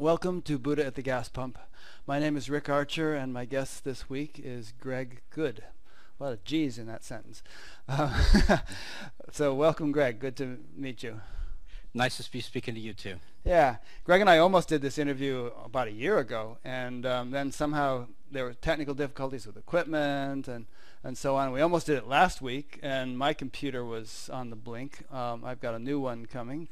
Welcome to Buddha at the Gas Pump. My name is Rick Archer, and my guest this week is Greg Goode. A lot of G's in that sentence. So welcome, Greg. Good to meet you. Nice to be speaking to you, too. Yeah. Greg and I almost did this interview about a year ago, and then somehow there were technical difficulties with equipment and so on. We almost did it last week, and my computer was on the blink. I've got a new one coming,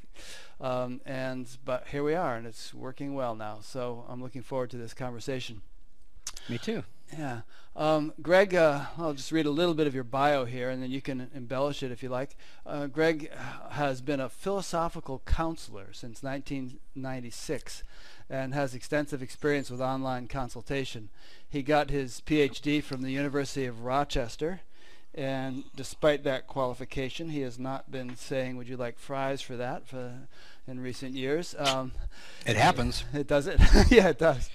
but here we are, and it's working well now. So I'm looking forward to this conversation. Me too. Yeah. Greg, I'll just read a little bit of your bio here, and then you can embellish it if you like. Greg has been a philosophical counselor since 1996 and has extensive experience with online consultation. He got his PhD from the University of Rochester, and despite that qualification, he has not been saying, "Would you like fries for that?" in recent years. It happens. It does it? Yeah, it does.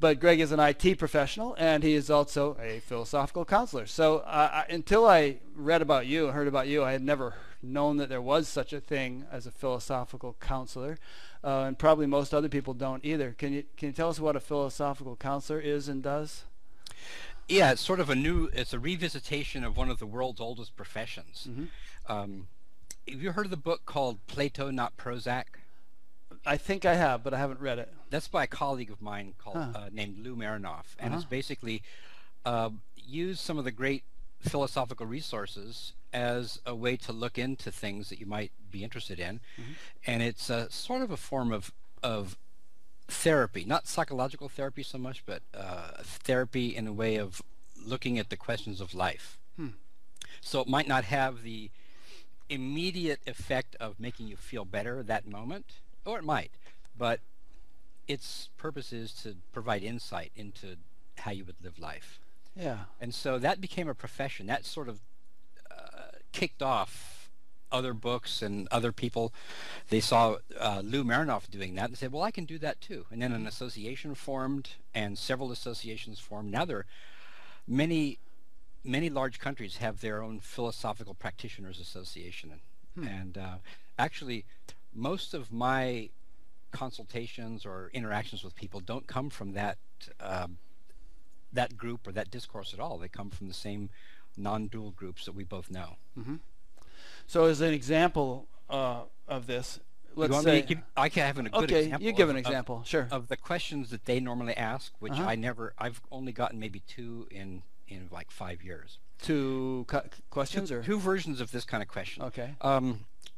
But Greg is an IT professional, and he is also a philosophical counselor. So until I read about you and heard about you, I had never known that there was such a thing as a philosophical counselor, and probably most other people don't either. Can you tell us what a philosophical counselor is and does? Yeah, it's sort of it's a revisitation of one of the world's oldest professions. Mm-hmm. Have you heard of the book called Plato, Not Prozac? I think I have, but I haven't read it. That's by a colleague of mine named Lou Marinoff, and it's basically used some of the great philosophical resources as a way to look into things that you might be interested in, and it's sort of a form of therapy, not psychological therapy so much, but therapy in a way of looking at the questions of life. Hmm. So it might not have the immediate effect of making you feel better that moment, or it might, but its purpose is to provide insight into how you would live life. Yeah. And so that became a profession. That sort of kicked off other books and other people. They saw Lou Marinoff doing that and said, well, I can do that too. And then an association formed, and several associations formed. Now there are many large countries have their own Philosophical Practitioners Association. Hmm. And actually, most of my consultations or interactions with people don't come from that group or that discourse at all. They come from the same non-dual groups that we both know. Mm-hmm. So, as an example of this, I can have a good example. Okay, you give an example. Sure. Of the questions that they normally ask, which I've only gotten maybe two in like 5 years. Two versions of this kind of question. Okay.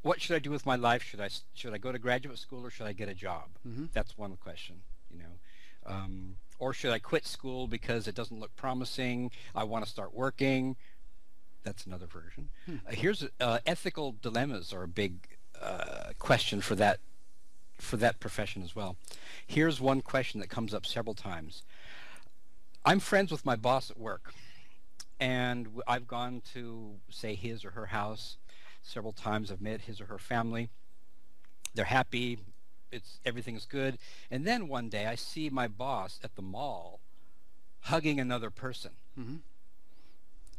What should I do with my life? Should I go to graduate school, or should I get a job? Mm-hmm. That's one question, you know. Or should I quit school because it doesn't look promising? I want to start working. That's another version. Hmm. Ethical dilemmas are a big question for that profession as well. Here's one question that comes up several times. I'm friends with my boss at work, and I've gone to, say, his or her house several times. I've met his or her family. They're happy. Everything's good. And then one day I see my boss at the mall hugging another person. Mm-hmm.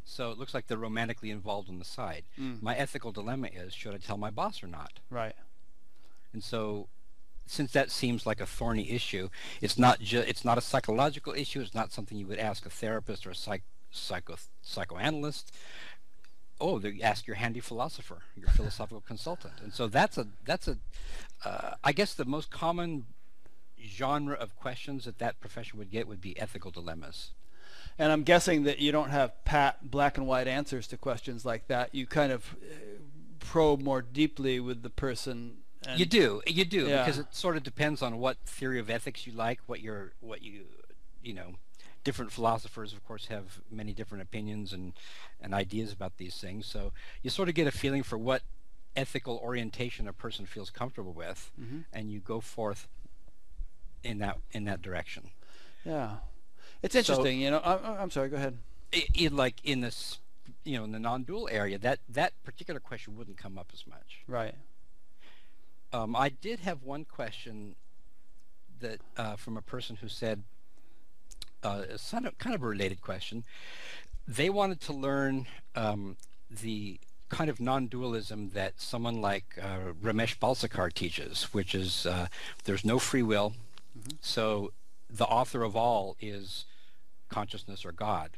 So it looks like they're romantically involved on the side. Mm. My ethical dilemma is, should I tell my boss or not? Right. And so since that seems like a thorny issue, it's not a psychological issue. It's not something you would ask a therapist or a psychoanalyst. Oh, they ask your handy philosopher, your philosophical consultant. And so that's I guess the most common genre of questions that profession would get would be ethical dilemmas. And I'm guessing that you don't have black and white answers to questions like that. You kind of probe more deeply with the person. And you do, yeah. Because it sort of depends on what theory of ethics you like, what you know. Different philosophers, of course, have many different opinions and ideas about these things. So you sort of get a feeling for what ethical orientation a person feels comfortable with, and you go forth in that direction. Yeah, it's interesting. So, you know, I'm sorry. Go ahead. In the non-dual area, that particular question wouldn't come up as much. Right. I did have one question that from a person who said, kind of a related question. They wanted to learn the kind of non-dualism that someone like Ramesh Balsekar teaches, which is there's no free will, so the author of all is consciousness or God.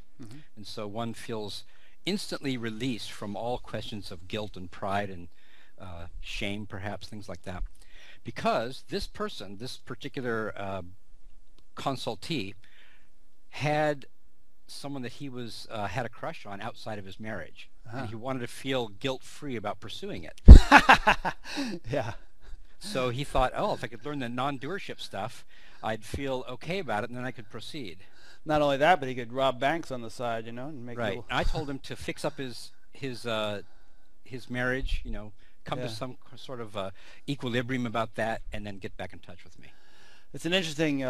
And so one feels instantly released from all questions of guilt and pride and shame, perhaps, things like that. Because this person, this particular consultee, had someone that he was had a crush on outside of his marriage, and he wanted to feel guilt-free about pursuing it. Yeah. So he thought, oh, if I could learn the non-doership stuff, I'd feel okay about it, and then I could proceed. Not only that, but he could rob banks on the side, you know, and make right. I told him to fix up his marriage, you know, come to some sort of equilibrium about that, and then get back in touch with me. It's an interesting,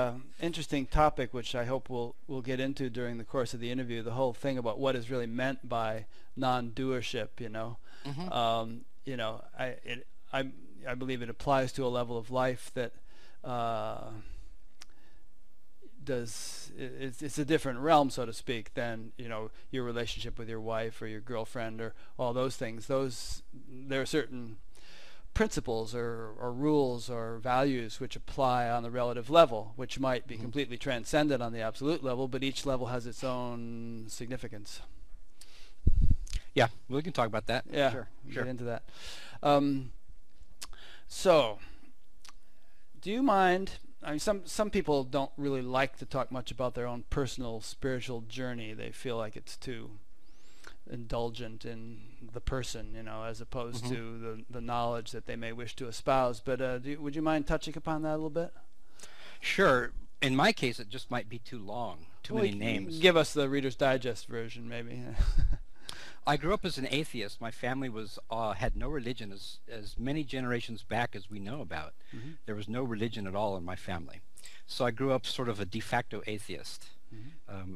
interesting topic, which I hope we'll get into during the course of the interview. The whole thing about what is really meant by non-doership, you know, you know, I believe it applies to a level of life that it's a different realm, so to speak, than you know your relationship with your wife or your girlfriend or all those things. Those there are certain principles or rules or values which apply on the relative level, which might be completely transcendent on the absolute level, but each level has its own significance. Yeah, we can talk about that. Yeah, sure. Get into that. So, do you mind? I mean, some people don't really like to talk much about their own personal spiritual journey. They feel like it's too indulgent in the person, you know, as opposed to the knowledge that they may wish to espouse. But would you mind touching upon that a little bit? Sure. In my case, it just might be too long, too many names. Give us the Reader's Digest version, maybe. I grew up as an atheist. My family was had no religion as many generations back as we know about. There was no religion at all in my family. So I grew up sort of a de facto atheist.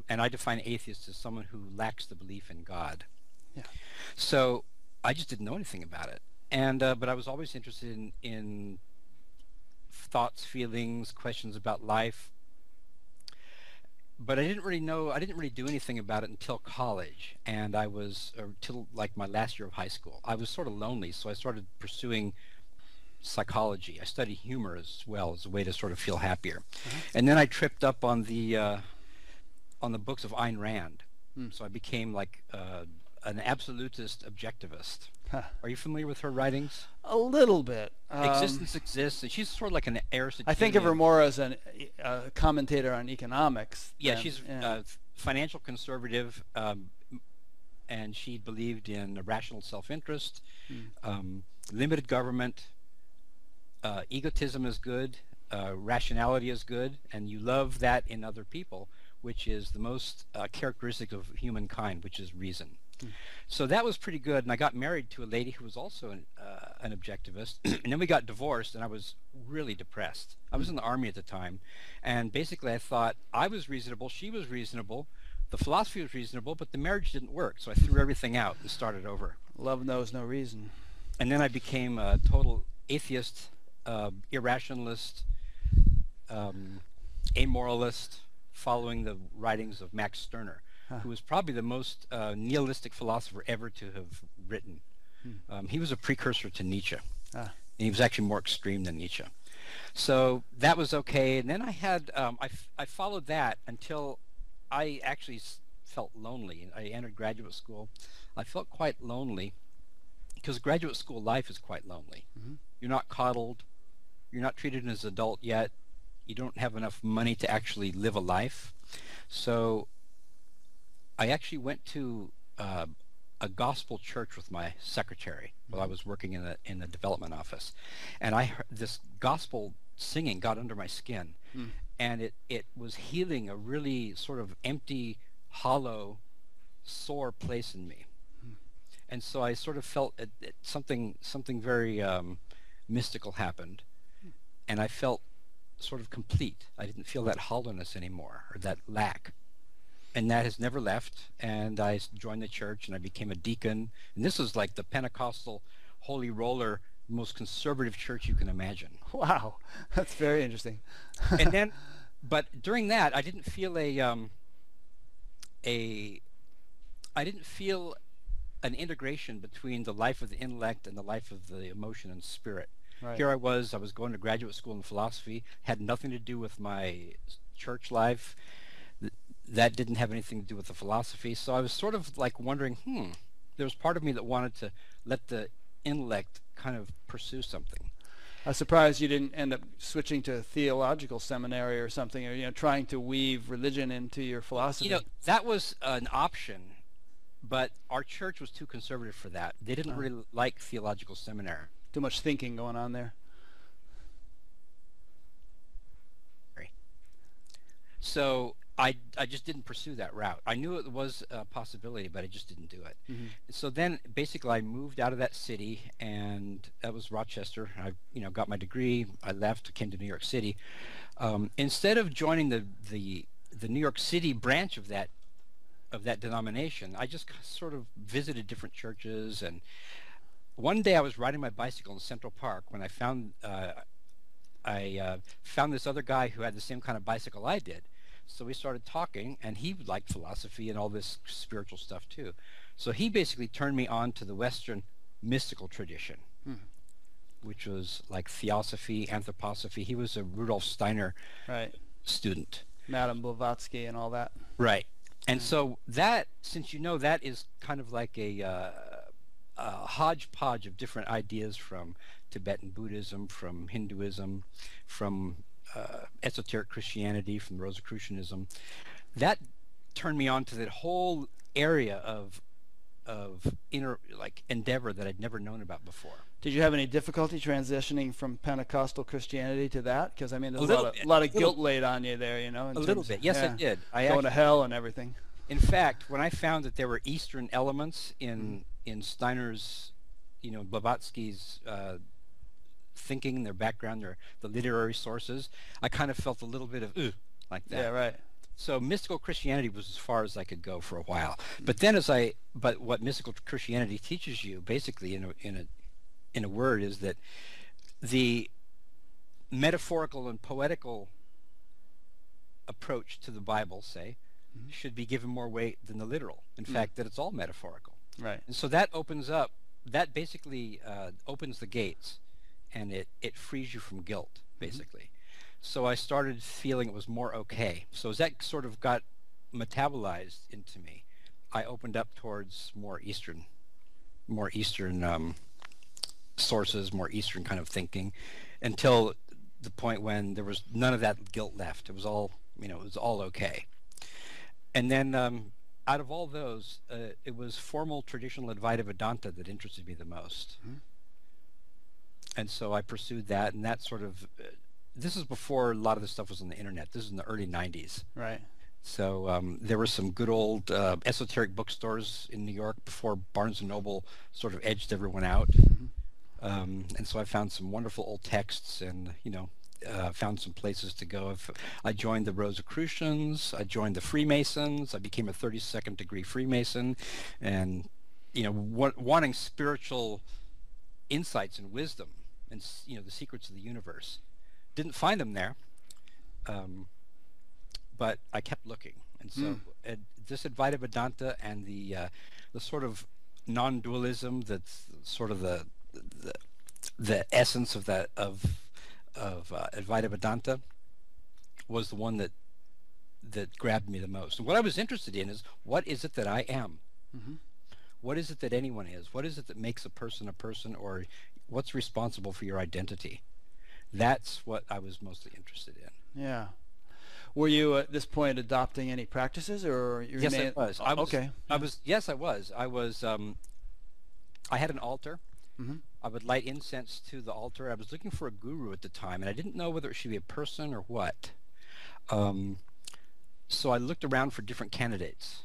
And I define atheist as someone who lacks the belief in God. Yeah. So I just didn't know anything about it. And but I was always interested in thoughts, feelings, questions about life. But I didn't really know, I didn't really do anything about it until college. And I was, till like my last year of high school. I was sort of lonely, so I started pursuing psychology. I studied humor as well as a way to sort of feel happier. And then I tripped up on the books of Ayn Rand. So I became like an absolutist objectivist. Are you familiar with her writings? A little bit. Existence exists, and she's sort of like an Aristotelian. I think of her more as a commentator on economics. Yeah, she's a financial conservative, and she believed in rational self-interest, limited government, egotism is good, rationality is good, and you love that in other people, which is the most characteristic of humankind, which is reason. So that was pretty good, and I got married to a lady who was also an objectivist, and then we got divorced, and I was really depressed. I was in the army at the time, and basically I thought I was reasonable, she was reasonable, the philosophy was reasonable, but the marriage didn't work, so I threw everything out and started over. Love knows no reason. And then I became a total atheist, irrationalist, amoralist, following the writings of Max Stirner, who was probably the most nihilistic philosopher ever to have written. He was a precursor to Nietzsche, and he was actually more extreme than Nietzsche. So that was okay, and then I had I followed that until I actually felt lonely. I entered graduate school. I felt quite lonely because graduate school life is quite lonely. You're not coddled. You're not treated as an adult yet. You don't have enough money to actually live a life. So I actually went to a gospel church with my secretary while I was working in the development office, and I heard this gospel singing got under my skin, and it was healing a really sort of empty, hollow, sore place in me. And so I sort of felt something very mystical happened, and I felt sort of complete. I didn't feel that hollowness anymore, or that lack, and that has never left. And I joined the church, and I became a deacon, and this is like the Pentecostal holy roller, most conservative church you can imagine. Wow, that's very interesting. And then, but during that, I didn't feel an integration between the life of the intellect and the life of the emotion and spirit. Right. Here I was going to graduate school in philosophy, had nothing to do with my church life. That didn't have anything to do with the philosophy. So I was sort of like wondering, there was part of me that wanted to let the intellect kind of pursue something. I'm surprised you didn't end up switching to a theological seminary or something, or trying to weave religion into your philosophy. That was an option, but our church was too conservative for that. They didn't really like theological seminary. Too much thinking going on there. So I just didn't pursue that route. I knew it was a possibility, but I just didn't do it. So then basically I moved out of that city, and that was Rochester. I got my degree. I left, came to New York City. Instead of joining the New York City branch of that denomination, I just sort of visited different churches. And one day I was riding my bicycle in Central Park when I found this other guy who had the same kind of bicycle I did. So we started talking, and he liked philosophy and all this spiritual stuff too. So he basically turned me on to the Western mystical tradition, which was like theosophy, anthroposophy. He was a Rudolf Steiner student. Madame Blavatsky and all that. Right. And so that, since that is kind of like a hodgepodge of different ideas from Tibetan Buddhism, from Hinduism, from esoteric Christianity, from Rosicrucianism. That turned me on to that whole area of inner endeavor that I'd never known about before. Did you have any difficulty transitioning from Pentecostal Christianity to that? Because I mean, there's a lot of guilt laid on you there, A little bit. Yes, I did. Going to hell and everything. In fact, when I found that there were Eastern elements in Steiner's, Blavatsky's thinking, their background, the literary sources, I kind of felt a little bit of like that. Yeah, right. So mystical Christianity was as far as I could go for a while. But then, but what mystical Christianity teaches you, basically, in a word, is that the metaphorical and poetical approach to the Bible, say, should be given more weight than the literal. In fact, that it's all metaphorical. Right. And so that opens up. That basically opens the gates. And it frees you from guilt, basically. So I started feeling it was more okay. So as that sort of got metabolized into me, I opened up towards more Eastern sources, more Eastern kind of thinking, until the point when there was none of that guilt left. It was all, it was all okay. And then out of all those, it was formal traditional Advaita Vedanta that interested me the most. And so I pursued that, and that sort of this is before a lot of this stuff was on the internet. This is in the early 90s. Right. So there were some good old esoteric bookstores in New York before Barnes & Noble sort of edged everyone out. And so I found some wonderful old texts and, found some places to go. I joined the Rosicrucians. I joined the Freemasons. I became a 32nd degree Freemason. And, wanting spiritual insights and wisdom, and the secrets of the universe. Didn't find them there, but I kept looking. And so this Advaita Vedanta and the sort of non-dualism that's sort of the essence of that of Advaita Vedanta was the one that grabbed me the most. And what I was interested in is, what is it that I am? What is it that anyone is? What is it that makes a person, or what's responsible for your identity? That's what I was mostly interested in. Yeah. Were you at this point adopting any practices, or you remained? Yes, I was. I was. Okay. I was. Yes, I was. I was. I had an altar. I would light incense to the altar. I was looking for a guru at the time, and I didn't know whether it should be a person or what. So I looked around for different candidates,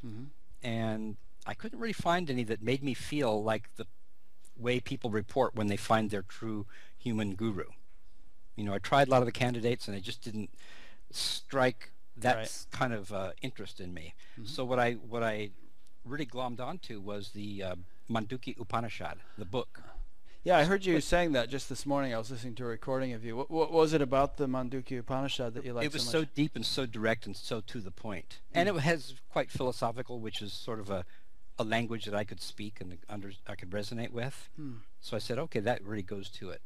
and I couldn't really find any that made me feel like the way people report when they find their true human guru. I tried a lot of the candidates, and they just didn't strike that kind of interest in me. So what I really glommed onto was the Mandukya Upanishad, the book. Yeah, I heard you saying that just this morning. I was listening to a recording of you. What was it about the Mandukya Upanishad that you liked so much? It was so deep and so direct and so to the point. And it has quite philosophical, which is sort of a language that I could speak and I could resonate with. Hmm. So I said, okay, that really goes to it.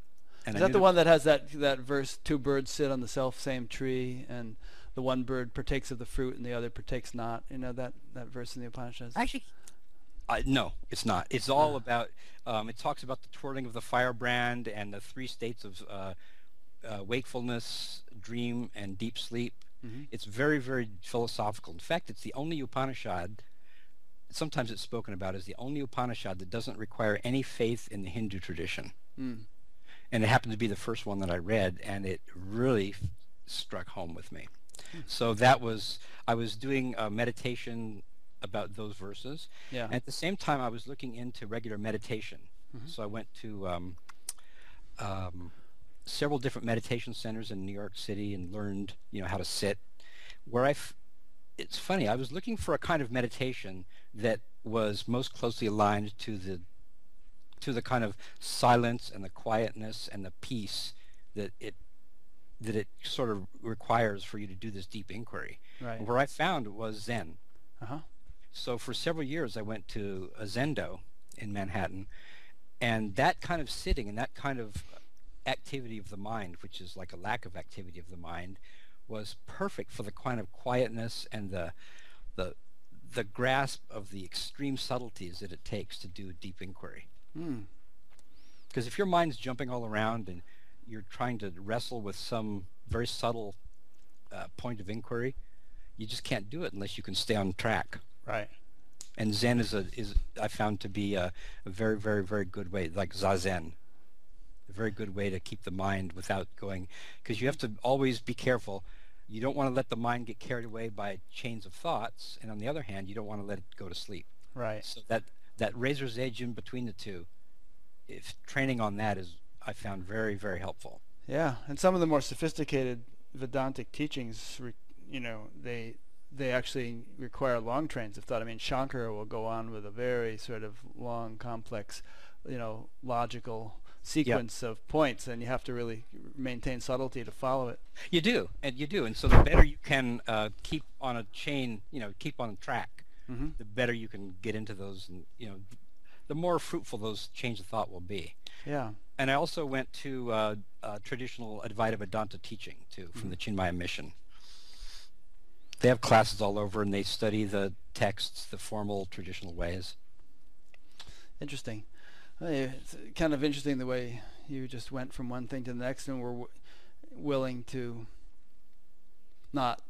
And is that the one that has that verse, two birds sit on the self same tree, and the one bird partakes of the fruit and the other partakes not? You know that verse in the Upanishads? Actually, no, it's not. It's all about, it talks about the twirling of the firebrand and the three states of wakefulness, dream, and deep sleep. Mm-hmm. It's very, very philosophical. In fact, it's the only Upanishad, sometimes it's spoken about as the only Upanishad that doesn't require any faith in the Hindu tradition. Mm. And it happened to be the first one that I read, and it really struck home with me. Mm. So that was, I was doing a meditation about those verses. Yeah. And at the same time, I was looking into regular meditation. Mm-hmm. So I went to several different meditation centers in New York City and learned, you know, how to sit. Where it's funny, I was looking for a kind of meditation that was most closely aligned to the kind of silence and the quietness and the peace that it sort of requires for you to do this deep inquiry. Right. Where I found was Zen. Uh-huh. So for several years I went to a Zendo in Manhattan, and that kind of sitting and that kind of activity of the mind, which is like a lack of activity of the mind, was perfect for the kind of quietness and the grasp of the extreme subtleties that it takes to do deep inquiry. Because if your mind's jumping all around and you're trying to wrestle with some very subtle point of inquiry, you just can't do it unless you can stay on track. Right. And Zen is I found to be a very, very, very good way, like Zazen, a very good way to keep the mind without going, because you have to always be careful. You don't want to let the mind get carried away by chains of thoughts, and on the other hand, you don't want to let it go to sleep. Right. So that razor's edge in between the two, if training on that is, I found very, very helpful. Yeah, and some of the more sophisticated Vedantic teachings, you know, they actually require long trains of thought. I mean, Shankara will go on with a very sort of long, complex, you know, logical sequence of points, and you have to really maintain subtlety to follow it. You do, and you do, and so the better you can keep on a chain, you know, keep on track. Mm-hmm. The better you can get into those, and you know, the more fruitful those change of thought will be. Yeah. And I also went to traditional Advaita Vedanta teaching too, from the Chinmaya Mission. They have classes all over, and they study the texts the formal traditional ways. Interesting. Well, it's kind of interesting the way you just went from one thing to the next, and were willing to not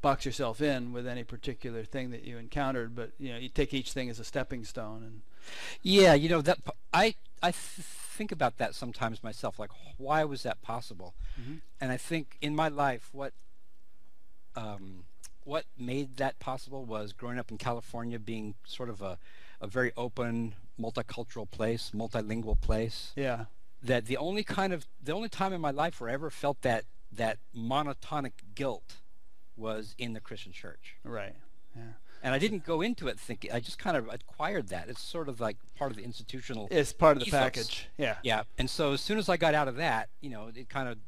box yourself in with any particular thing that you encountered, but you know, you take each thing as a stepping stone. And yeah, you know, that I think about that sometimes myself, like, why was that possible? Mm-hmm. And I think in my life, what made that possible was growing up in California, being sort of a very open, multicultural place, multilingual place. Yeah. That the only time in my life where I ever felt that monotonic guilt was in the Christian church. Right. Yeah. And I didn't go into it thinking, I just kind of acquired that. It's sort of like part of the institutional. It's part of the package. Yeah. Yeah. And so as soon as I got out of that, you know, it kind of,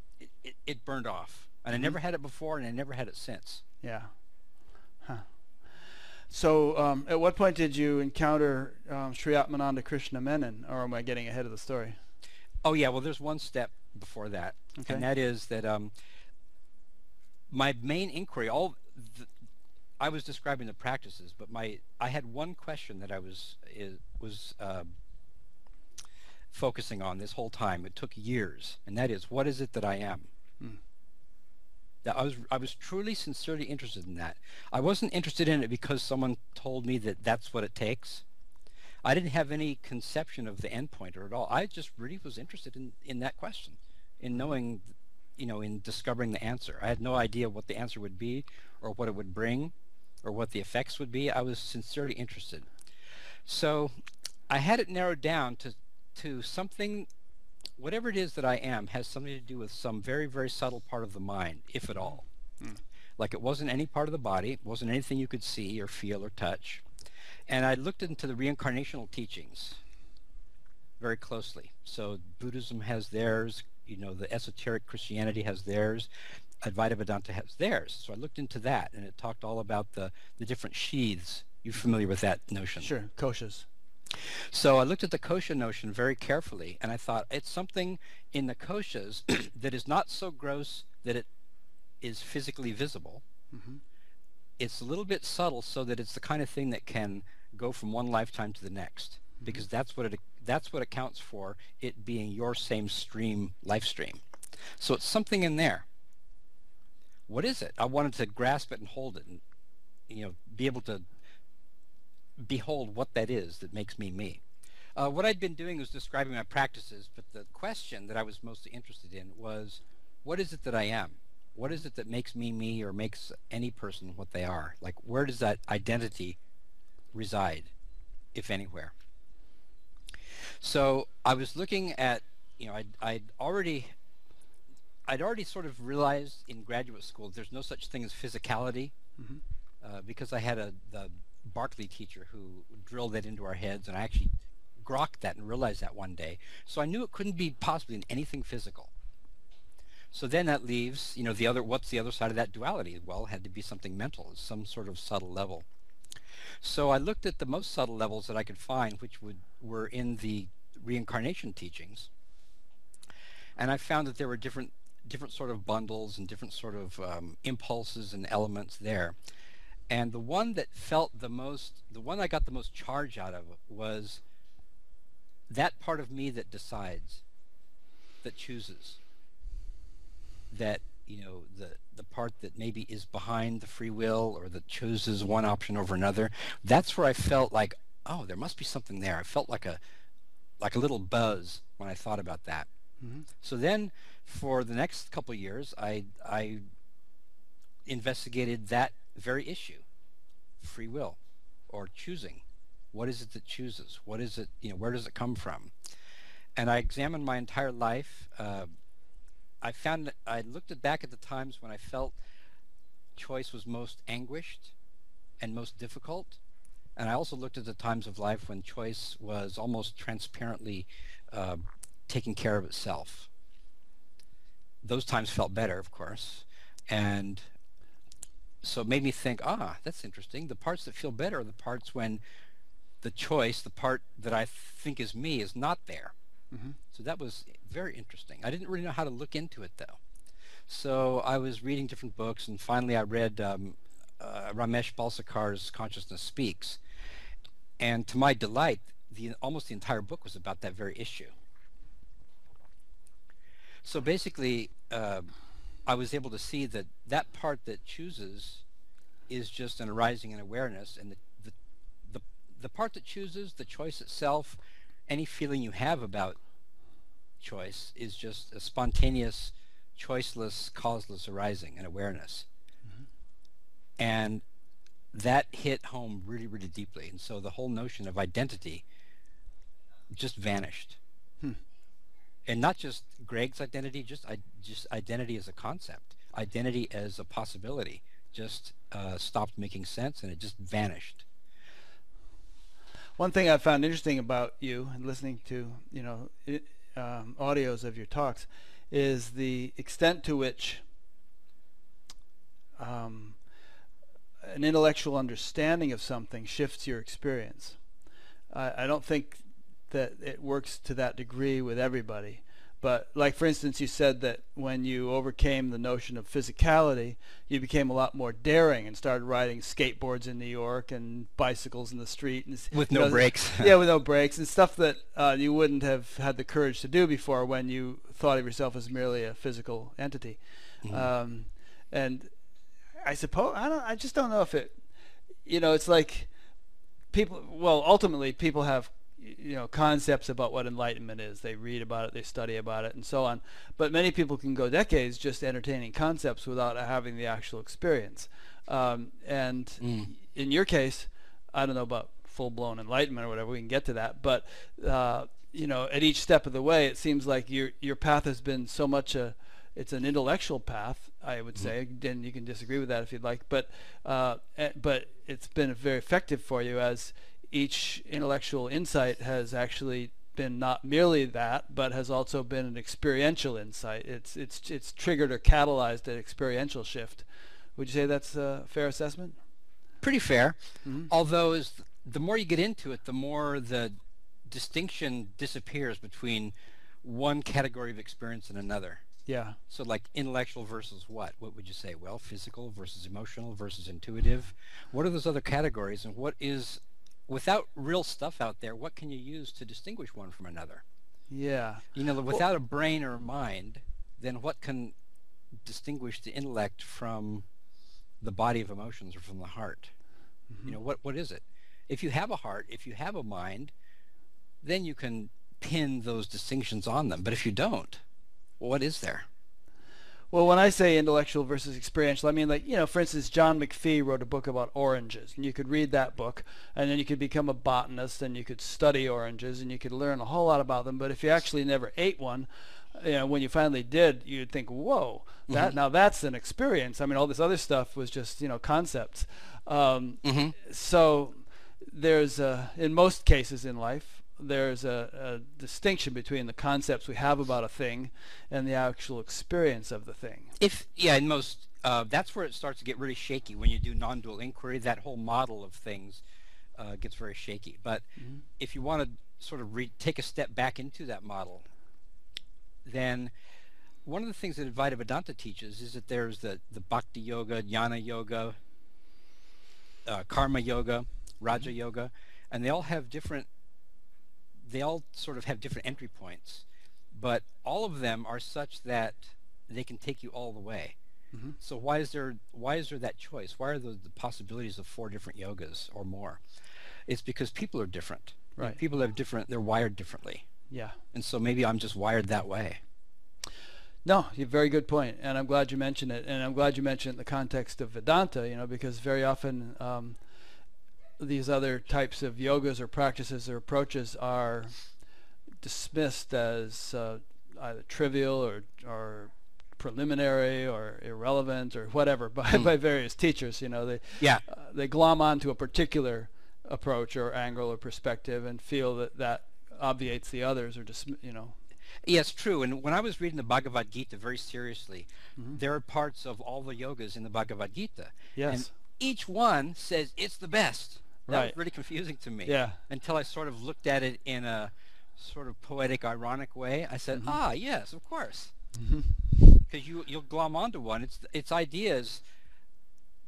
it burned off. And I never had it before, and I never had it since. Yeah. Huh. So at what point did you encounter Sri Atmananda Krishna Menon, or am I getting ahead of the story? Oh yeah, well there's one step before that. Okay. And that is that my main inquiry, I was describing the practices, but I had one question that I was focusing on this whole time. It took years, and that is, what is it that I am? Mm. That I was truly, sincerely interested in that. I wasn't interested in it because someone told me that that's what it takes. I didn't have any conception of the end pointer at all. I just really was interested in that question, in knowing, you know, in discovering the answer. I had no idea what the answer would be, or what it would bring, or what the effects would be. I was sincerely interested. So I had it narrowed down to something, whatever it is that I am, has something to do with some very, very subtle part of the mind, if at all. Mm. Like, it wasn't any part of the body, it wasn't anything you could see or feel or touch. And I looked into the reincarnational teachings very closely. So Buddhism has theirs, you know, the esoteric Christianity has theirs, Advaita Vedanta has theirs. So I looked into that, and it talked all about the different sheaths You're familiar with that notion? Sure, koshas. So I looked at the kosha notion very carefully, and I thought it's something in the koshas that is not so gross that it is physically visible. Mm-hmm. It's a little bit subtle, so that it's the kind of thing that can go from one lifetime to the next, mm-hmm. because that's what accounts for it being your same stream, life stream. So it's something in there. What is it? I wanted to grasp it and hold it, and be able to behold what that is that makes me me. What I'd been doing was describing my practices, but the question that I was mostly interested in was, what is it that I am? What is it that makes me me, or makes any person what they are? Like, where does that identity reside, if anywhere? So I was looking at, I'd already sort of realized in graduate school that there's no such thing as physicality, mm-hmm. Because I had the Barclay teacher who drilled that into our heads, and I actually grokked that and realized that one day. So I knew it couldn't be possibly in anything physical. So then that leaves, the other. What's the other side of that duality? Well, it had to be something mental, some sort of subtle level. So I looked at the most subtle levels that I could find, which were in the reincarnation teachings, and I found that there were different sort of bundles and different sort of impulses and elements there. And the one that felt the most, the one I got the most charge out of, was that part of me that decides, that chooses, that the part that maybe is behind the free will, or that chooses one option over another. That's where I felt like, oh, there must be something there. I felt like a little buzz when I thought about that. Mm-hmm. So then for the next couple of years, I investigated that very issue, free will, or choosing. What is it that chooses? What is it, where does it come from? And I examined my entire life. I found that I looked back at the times when I felt choice was most anguished and most difficult, and I also looked at the times of life when choice was almost transparently taking care of itself. Those times felt better, of course, and so it made me think, ah, that's interesting. The parts that feel better are the parts when the choice, the part that I think is me, is not there. Mm-hmm. So that was very interesting. I didn't really know how to look into it, though. So I was reading different books, and finally I read Ramesh Balsekar's Consciousness Speaks. And to my delight, almost the entire book was about that very issue. So basically, I was able to see that that part that chooses is just an arising in awareness, and the part that chooses, the choice itself, any feeling you have about choice, is just a spontaneous, choiceless, causeless arising in awareness. Mm-hmm. And that hit home really, really deeply, and so the whole notion of identity just vanished. Hmm. And not just Greg's identity, just identity as a concept, identity as a possibility, just stopped making sense, and it just vanished. One thing I found interesting about you, and listening to audios of your talks, is the extent to which an intellectual understanding of something shifts your experience. I don't think that it works to that degree with everybody, but like, for instance, you said that when you overcame the notion of physicality, you became a lot more daring and started riding skateboards in New York and bicycles in the street, and with no brakes. Yeah, with no brakes, and stuff that you wouldn't have had the courage to do before when you thought of yourself as merely a physical entity. Mm-hmm. And I suppose I just don't know if it, it's like people. Well, ultimately, people have concepts about what enlightenment is. They read about it, they study about it, and so on. But many people can go decades just entertaining concepts without having the actual experience. And in your case, I don't know about full-blown enlightenment or whatever, we can get to that, but at each step of the way, it seems like your path has been so much it's an intellectual path, I would say, and you can disagree with that if you'd like, but it's been very effective for you, as each intellectual insight has actually been not merely that, but has also been an experiential insight. It's triggered or catalyzed an experiential shift. Would you say that's a fair assessment? pretty fair. Mm-hmm. Although as the more you get into it, the more the distinction disappears between one category of experience and another. Yeah. So like intellectual versus what? What would you say? Well, physical versus emotional versus intuitive. What are those other categories, and what is, without real stuff out there, what can you use to distinguish one from another? Yeah. You know, without a brain or mind, then what can distinguish the intellect from the body of emotions or from the heart? Mm-hmm. You know, what is it? If you have a heart, if you have a mind, then you can pin those distinctions on them. But if you don't, what is there? Well, when I say intellectual versus experiential, I mean, like, you know, for instance, John McPhee wrote a book about oranges, and you could read that book, and then you could become a botanist, and you could study oranges, and you could learn a whole lot about them. But if you actually never ate one, you know, when you finally did, you'd think, whoa, that now that's an experience. I mean, all this other stuff was just, you know, concepts. So there's a, in most cases in life, there's a distinction between the concepts we have about a thing and the actual experience of the thing. If in most that's where it starts to get really shaky. When you do non-dual inquiry, that whole model of things gets very shaky. But if you want to sort of take a step back into that model, then one of the things that Advaita Vedanta teaches is that there's the Bhakti Yoga, Jnana Yoga, Karma Yoga, Raja Yoga, and they all have different they all have different entry points, but all of them are such that they can take you all the way. So why is there that choice? Why are there the possibilities of 4 different yogas or more? It's because people are different. Right. People have different, they're wired differently. Yeah. And so maybe I'm just wired that way. No, you're very good point, and I'm glad you mentioned it. And I'm glad you mentioned it in the context of Vedanta, you know, because very often these other types of yogas or practices or approaches are dismissed as either trivial or preliminary or irrelevant or whatever by various teachers. You know, they glom onto a particular approach or angle or perspective and feel that that obviates the others or just, you know. Yes, true. And when I was reading the Bhagavad Gita very seriously, there are parts of all the yogas in the Bhagavad Gita. Yes. And each one says it's the best. That was really confusing to me. Yeah. Until I sort of looked at it in a sort of poetic, ironic way. I said, ah, yes, of course. Because you'll glom onto one. Its ideas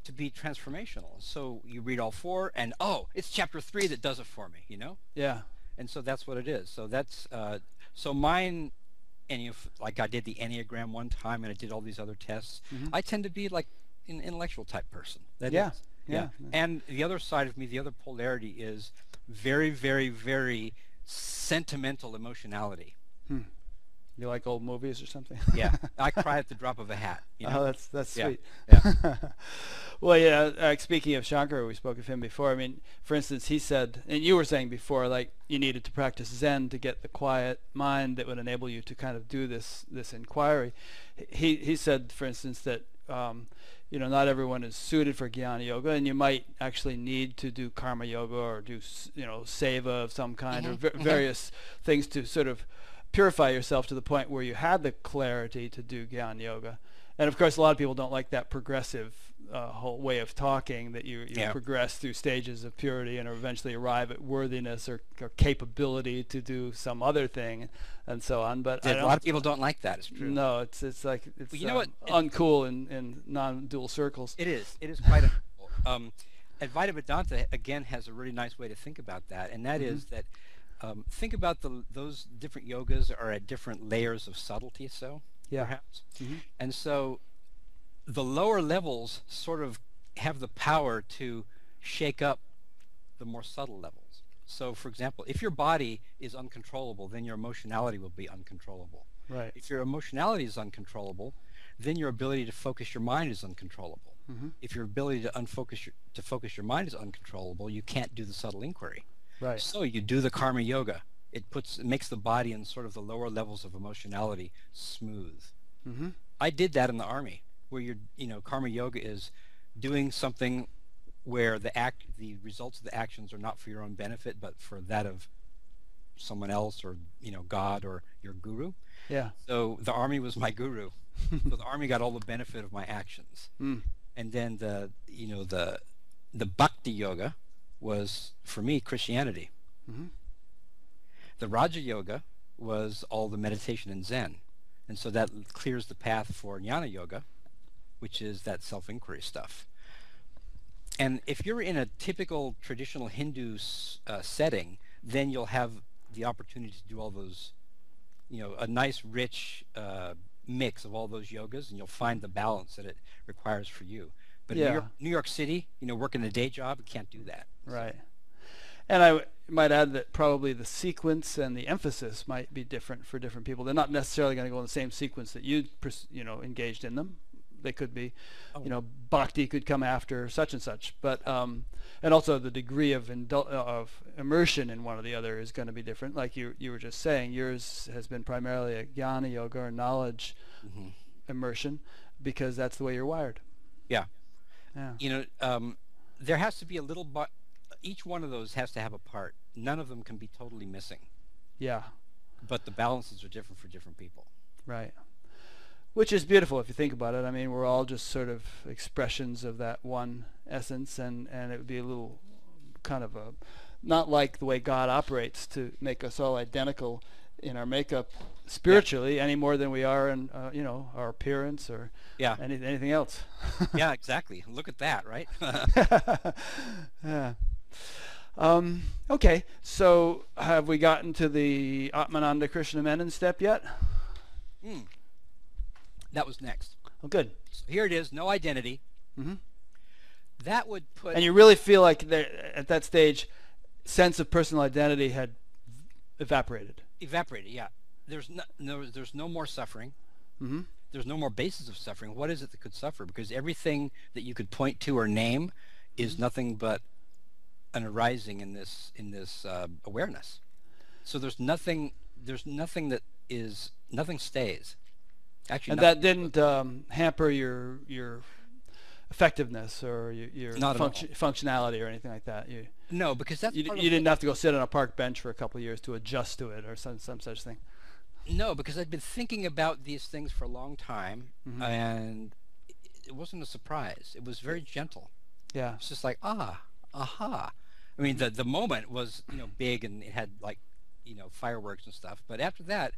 to be transformational. So you read all 4, and oh, it's chapter 3 that does it for me. You know. Yeah. And so that's what it is. So that's so mine. And like I did the Enneagram one time, and I did all these other tests. I tend to be like an intellectual type person. That is. Yeah. And the other side of me, the other polarity, is very, very, very sentimental emotionality. You like old movies or something? Yeah. I cry at the drop of a hat. You know? Oh, that's sweet. Yeah. Well, yeah, speaking of Shankara, we spoke of him before. I mean, for instance, he said, and you were saying before, like you needed to practice Zen to get the quiet mind that would enable you to kind of do this inquiry. He said, for instance, that you know, not everyone is suited for Jnana Yoga, and you might actually need to do Karma Yoga or do, you know, Seva of some kind or various things to sort of purify yourself to the point where you had the clarity to do Jnana Yoga. And of course, a lot of people don't like that progressive whole way of talking, that you progress through stages of purity and eventually arrive at worthiness or capability to do some other thing, and so on. But a lot of people don't like that. It's true. No, it's like it's you know what? Uncool in non-dual circles. It is. It is quite uncool. Advaita Vedanta again has a really nice way to think about that, and that is that think about those different yogas are at different layers of subtlety. So. Perhaps. And so the lower levels sort of have the power to shake up the more subtle levels. So, for example, if your body is uncontrollable, then your emotionality will be uncontrollable. Right. If your emotionality is uncontrollable, then your ability to focus your mind is uncontrollable. If your ability to focus your mind is uncontrollable, you can't do the subtle inquiry. Right. So you do the Karma Yoga. It makes the body and sort of the lower levels of emotionality smooth. I did that in the army, where karma yoga is doing something where the results of the actions are not for your own benefit, but for that of someone else, or God or your guru. Yeah. So the army was my guru. So the army got all the benefit of my actions, and then the the Bhakti Yoga was, for me, Christianity. Mm-hmm. The Raja Yoga was all the meditation and Zen. And so that clears the path for Jnana Yoga, which is that self-inquiry stuff. And if you're in a typical traditional Hindu setting, then you'll have the opportunity to do all those, you know, a nice rich mix of all those yogas, and you'll find the balance that it requires for you. But yeah. New York City, you know, working a day job, you can't do that. Right. And I might add that probably the sequence and the emphasis might be different for different people. They're not necessarily going to go in the same sequence that you engaged in them. They could be, you know, bhakti could come after such and such, but and also the degree of immersion in one or the other is going to be different. Like you were just saying, yours has been primarily a jnana yoga or knowledge immersion, because that's the way you're wired. Yeah, yeah. You know, there has to be a little, but each one of those has to have a part. None of them can be totally missing. Yeah, but the balances are different for different people. Right. Which is beautiful if you think about it. I mean, we're all just sort of expressions of that one essence, and it would be a little kind of a, not like the way God operates to make us all identical in our makeup spiritually any more than we are in, you know, our appearance or anything else. Yeah, exactly. Look at that, right? Yeah. Okay, so have we gotten to the Atmananda Krishna Menon step yet? Mm. That was next. Oh, good. So here it is, no identity. Mm-hmm. That would put... And you really feel like at that stage, sense of personal identity had evaporated. Evaporated, yeah. There's no more suffering. Mm-hmm. There's no more basis of suffering. What is it that could suffer? Because everything that you could point to or name is nothing but an arising in this awareness. So there's nothing that is... Nothing stays. Actually, and that didn't hamper your effectiveness or your functionality or anything like that. No, because that's you didn't have to go sit on a park bench for a couple of years to adjust to it or some such thing. No, because I'd been thinking about these things for a long time, and it wasn't a surprise. It was very gentle. Yeah, it's just like aha. I mean, the moment was, you know, big, and it had, like, you know, fireworks and stuff. But after that,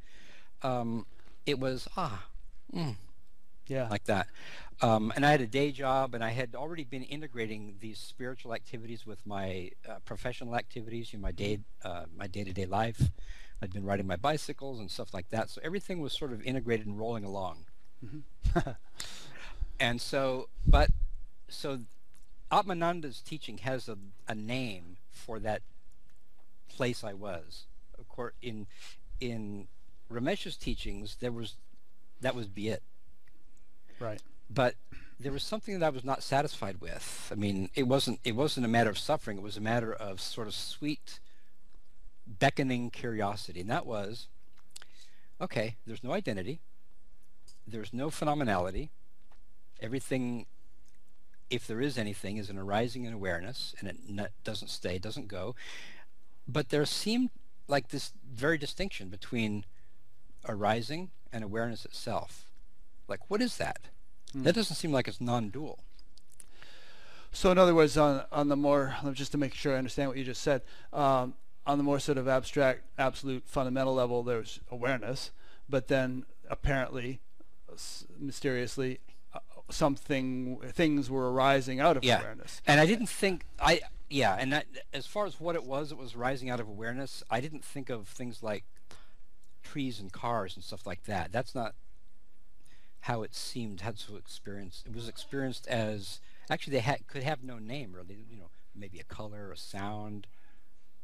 it was yeah, like that. And I had a day job, and I had already been integrating these spiritual activities with my professional activities, you know, my day-to-day life. I'd been riding my bicycles and stuff like that, so everything was sort of integrated and rolling along. Mm-hmm. And so, so Atmananda's teaching has a name for that place I was. Of course, in Ramesh's teachings, that would be it. Right. But there was something that I was not satisfied with. I mean, it wasn't a matter of suffering. It was a matter of sort of sweet, beckoning curiosity. And that was, okay, there's no identity. There's no phenomenality. Everything, if there is anything, is an arising in awareness, and it doesn't stay, doesn't go. But there seemed like this very distinction between arising and awareness itself. Like, what is that? That doesn't seem like it's non-dual. So in other words, on the more, just to make sure I understand what you just said, on the more sort of abstract, absolute, fundamental level, there's awareness, but then apparently, mysteriously, things were arising out of awareness. And I didn't think, as far as what it was arising out of awareness. I didn't think of things like trees and cars and stuff like that. That's not how it seemed, how to experience. It was experienced as, actually, they could have no name, really. You know, maybe a color, a sound,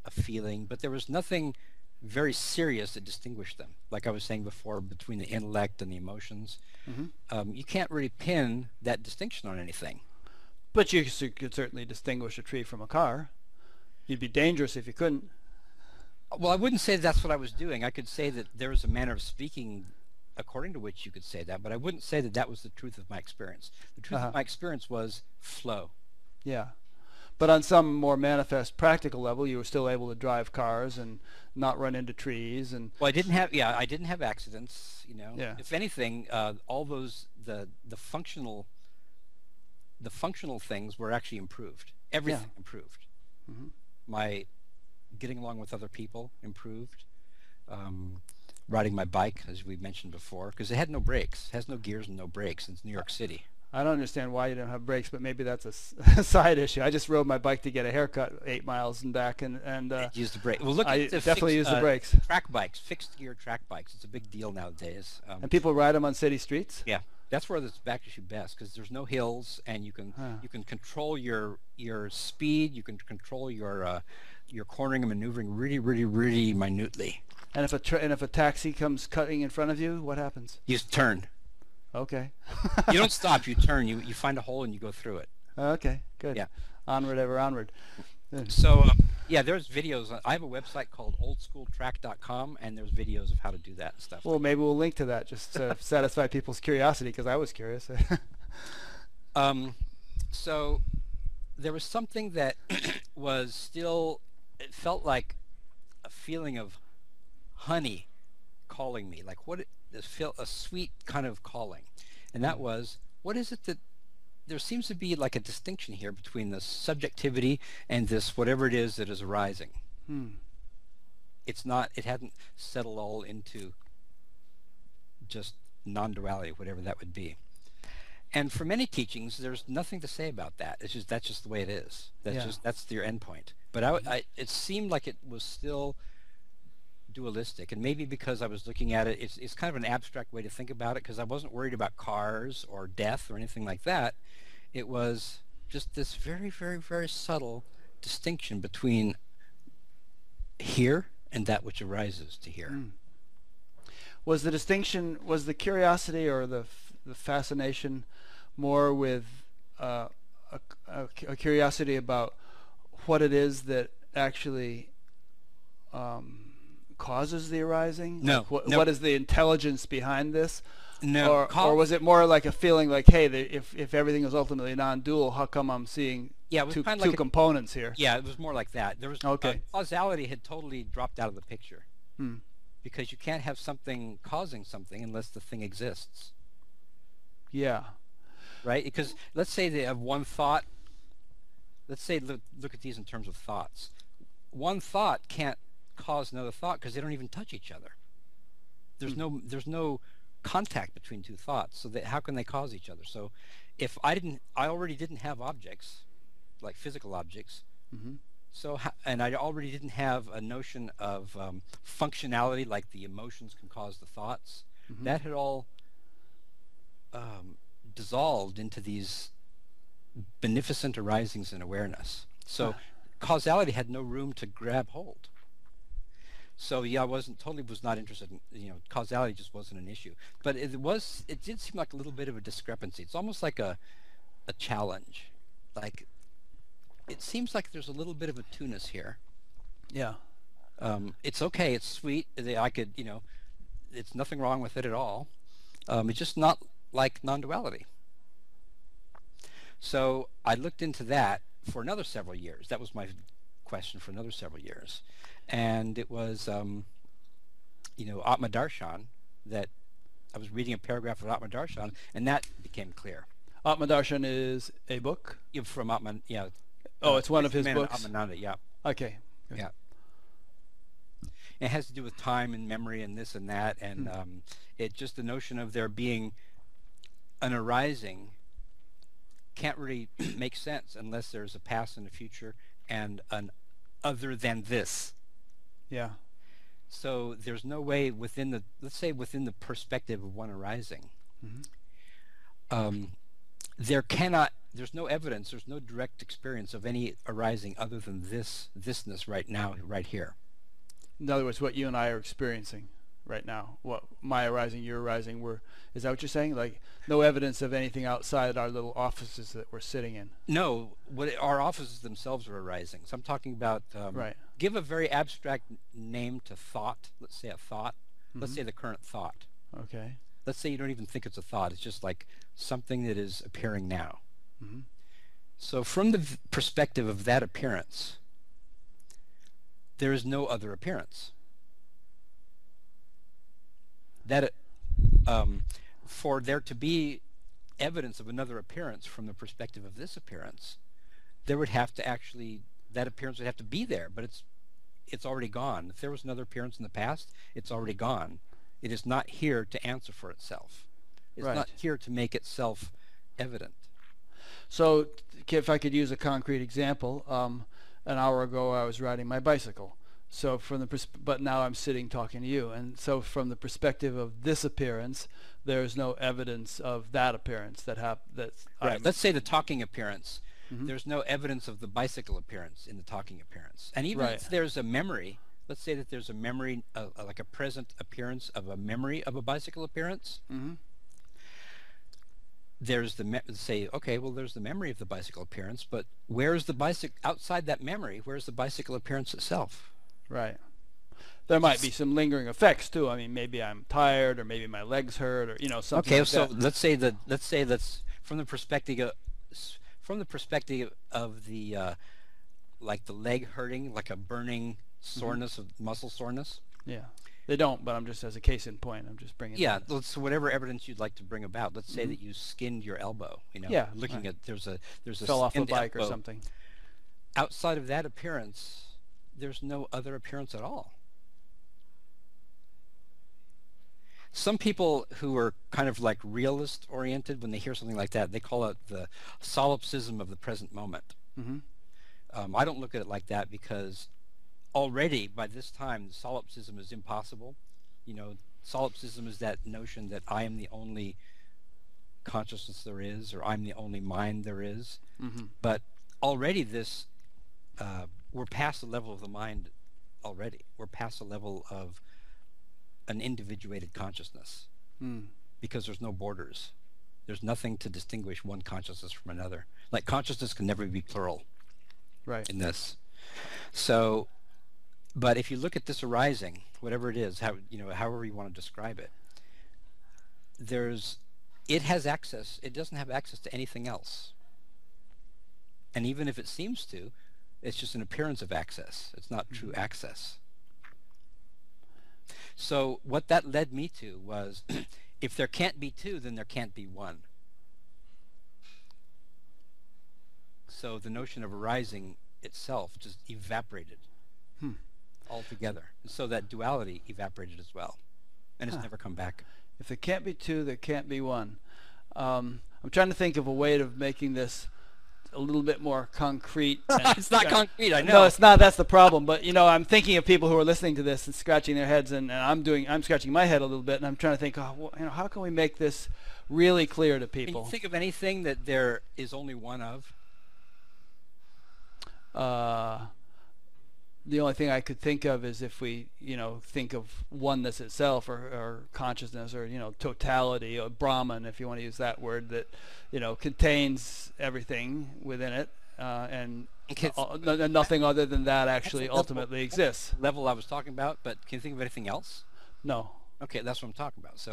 a feeling, but there was nothing very serious that distinguished them. Like I was saying before, between the intellect and the emotions, you can't really pin that distinction on anything. But you could certainly distinguish a tree from a car. You'd be dangerous if you couldn't. Well, I wouldn't say that's what I was doing. I could say that there was a manner of speaking according to which you could say that, but I wouldn't say that that was the truth of my experience. The truth of my experience was flow. Yeah. But on some more manifest practical level, you were still able to drive cars and not run into trees. And well, I didn't have accidents, you know. Yeah. If anything, all those the functional things were actually improved. Everything improved. Mm-hmm. My getting along with other people improved. Riding my bike, as we mentioned before, because it had no brakes. It has no gears and no brakes. It's New York City. I don't understand why you don't have brakes, but maybe that's a side issue. I just rode my bike to get a haircut 8 miles and back, and use the brake. Well, look, I definitely use the brakes. Track bikes, fixed gear track bikes. It's a big deal nowadays. And people ride them on city streets. Yeah, that's where this back issue best, because there's no hills, and you can you can control your speed. You can control your cornering and maneuvering really minutely. And if a taxi comes cutting in front of you, what happens? You just turn. Okay. You don't stop. You turn. You find a hole and you go through it. Okay. Good. Yeah. Onward ever onward. Good. So yeah, there's videos. I have a website called OldSchoolTrack.com, and there's videos of how to do that and stuff. Well, like maybe we'll link to that just to satisfy people's curiosity, because I was curious. So there was something that was still. It felt like a feeling of honey calling me, like what. A sweet kind of calling, and that was, what is it that there seems to be like a distinction here between the subjectivity and this whatever it is that is arising. It's not, it hadn't settled all into just non-duality, whatever that would be. And for many teachings, there's nothing to say about that. It's just that's just the way it is. That's just that's your endpoint. But it seemed like it was still dualistic, and maybe because I was looking at it, it's kind of an abstract way to think about it, because I wasn't worried about cars or death or anything like that. It was just this very subtle distinction between here and that which arises to here. Was the distinction, was the curiosity or the fascination more with a curiosity about what it is that actually causes the arising? No. Like what is the intelligence behind this? No. Or was it more like a feeling like, hey, if everything is ultimately non-dual, how come I'm seeing two components here? Yeah, it was more like that. There was causality had totally dropped out of the picture, because you can't have something causing something unless the thing exists. Yeah. Right? Because let's say they have one thought. Let's say look at these in terms of thoughts. One thought can't cause another thought, because they don't even touch each other. There's no contact between two thoughts, so that how can they cause each other? So if I already didn't have objects, like physical objects, and I already didn't have a notion of functionality, like the emotions can cause the thoughts, that had all dissolved into these beneficent arisings in awareness. So causality had no room to grab hold. So yeah, I was not interested in, causality just wasn't an issue. But it did seem like a little bit of a discrepancy. It's almost like a challenge. Like, it seems like there's a little bit of a two-ness here. Yeah. It's okay, it's sweet, I could, it's nothing wrong with it at all. It's just not like non-duality. So I looked into that for another several years. That was my question for another several years, and it was Atma Darshan, that I was reading a paragraph of Atma Darshan, and that became clear. Atma Darshan is a book from Atman, it's one of his books. Atmananda, okay. Good. It has to do with time and memory and this and that, and it just the notion of there being an arising can't really make sense unless there's a past and a future and an other than this. Yeah. So there's no way within the, let's say within the perspective of one arising, there's no evidence, there's no direct experience of any arising other than thisness right now, right here. In other words, what you and I are experiencing right now, what my arising, your arising, is that what you're saying? Like no evidence of anything outside our little offices that we're sitting in? No, our offices themselves are arising. So I'm talking about give a very abstract name to thought. Let's say a thought. Let's say the current thought. Okay. Let's say you don't even think it's a thought. It's just like something that is appearing now. So from the perspective of that appearance, there is no other appearance. That for there to be evidence of another appearance from the perspective of this appearance, there would have to actually, that appearance would have to be there, but it's already gone. If there was another appearance in the past, it's already gone. It is not here to answer for itself. It's right. Not here to make itself evident. So if I could use a concrete example, an hour ago I was riding my bicycle. So from the but now I'm sitting talking to you, and so from the perspective of this appearance, there is no evidence of that appearance that happened. Right. Let's say the talking appearance. Mm-hmm. There's no evidence of the bicycle appearance in the talking appearance, and even if there's a memory. Let's say that there's a memory, like a present appearance of a memory of a bicycle appearance. Mm-hmm. There's the say, okay, well, there's the memory of the bicycle appearance, but where's the bicycle outside that memory? Where's the bicycle appearance itself? Right. There might be some lingering effects too. I mean, maybe I'm tired, or maybe my legs hurt, or you know, something. Okay, like so that. let's say that's from the perspective of the like the leg hurting, like a burning soreness of muscle soreness. Yeah, they don't. But I'm just as a case in point. I'm just bringing. Yeah, let's whatever evidence you'd like to bring about. Let's say that you skinned your elbow. You know, yeah, looking at there's a fell off a bike or something. Outside of that appearance, there's no other appearance at all. Some people who are kind of like realist oriented, when they hear something like that, they call it the solipsism of the present moment. Mm-hmm. I don't look at it like that, because already by this time solipsism is impossible. You know, solipsism is that notion that I am the only consciousness there is, or I'm the only mind there is. Mm-hmm. But already this we're past the level of the mind already. We're past the level of an individuated consciousness, because there's no borders. There's nothing to distinguish one consciousness from another. Like, consciousness can never be plural, right? In this. So, but if you look at this arising, whatever it is, how you know, however you want to describe it, it has access. It doesn't have access to anything else. And even if it seems to, it's just an appearance of access. It's not true access. So what that led me to was, if there can't be two, then there can't be one. So the notion of arising itself just evaporated altogether. So that duality evaporated as well, and it's never come back. If there can't be two, there can't be one. I'm trying to think of a way of making this a little bit more concrete. It's not concrete, I know. No, it's not. That's the problem. But you know, I'm thinking of people who are listening to this and scratching their heads, and I'm scratching my head a little bit, and I'm trying to think, oh, well, you know, how can we make this really clear to people? Can you think of anything that there is only one of? The only thing I could think of is if we, you know, think of oneness itself, or consciousness, or you know, totality, or Brahman, if you want to use that word, that you know, contains everything within it, and nothing other than that actually ultimately exists. Level I was talking about, but can you think of anything else? No. Okay, that's what I'm talking about. So,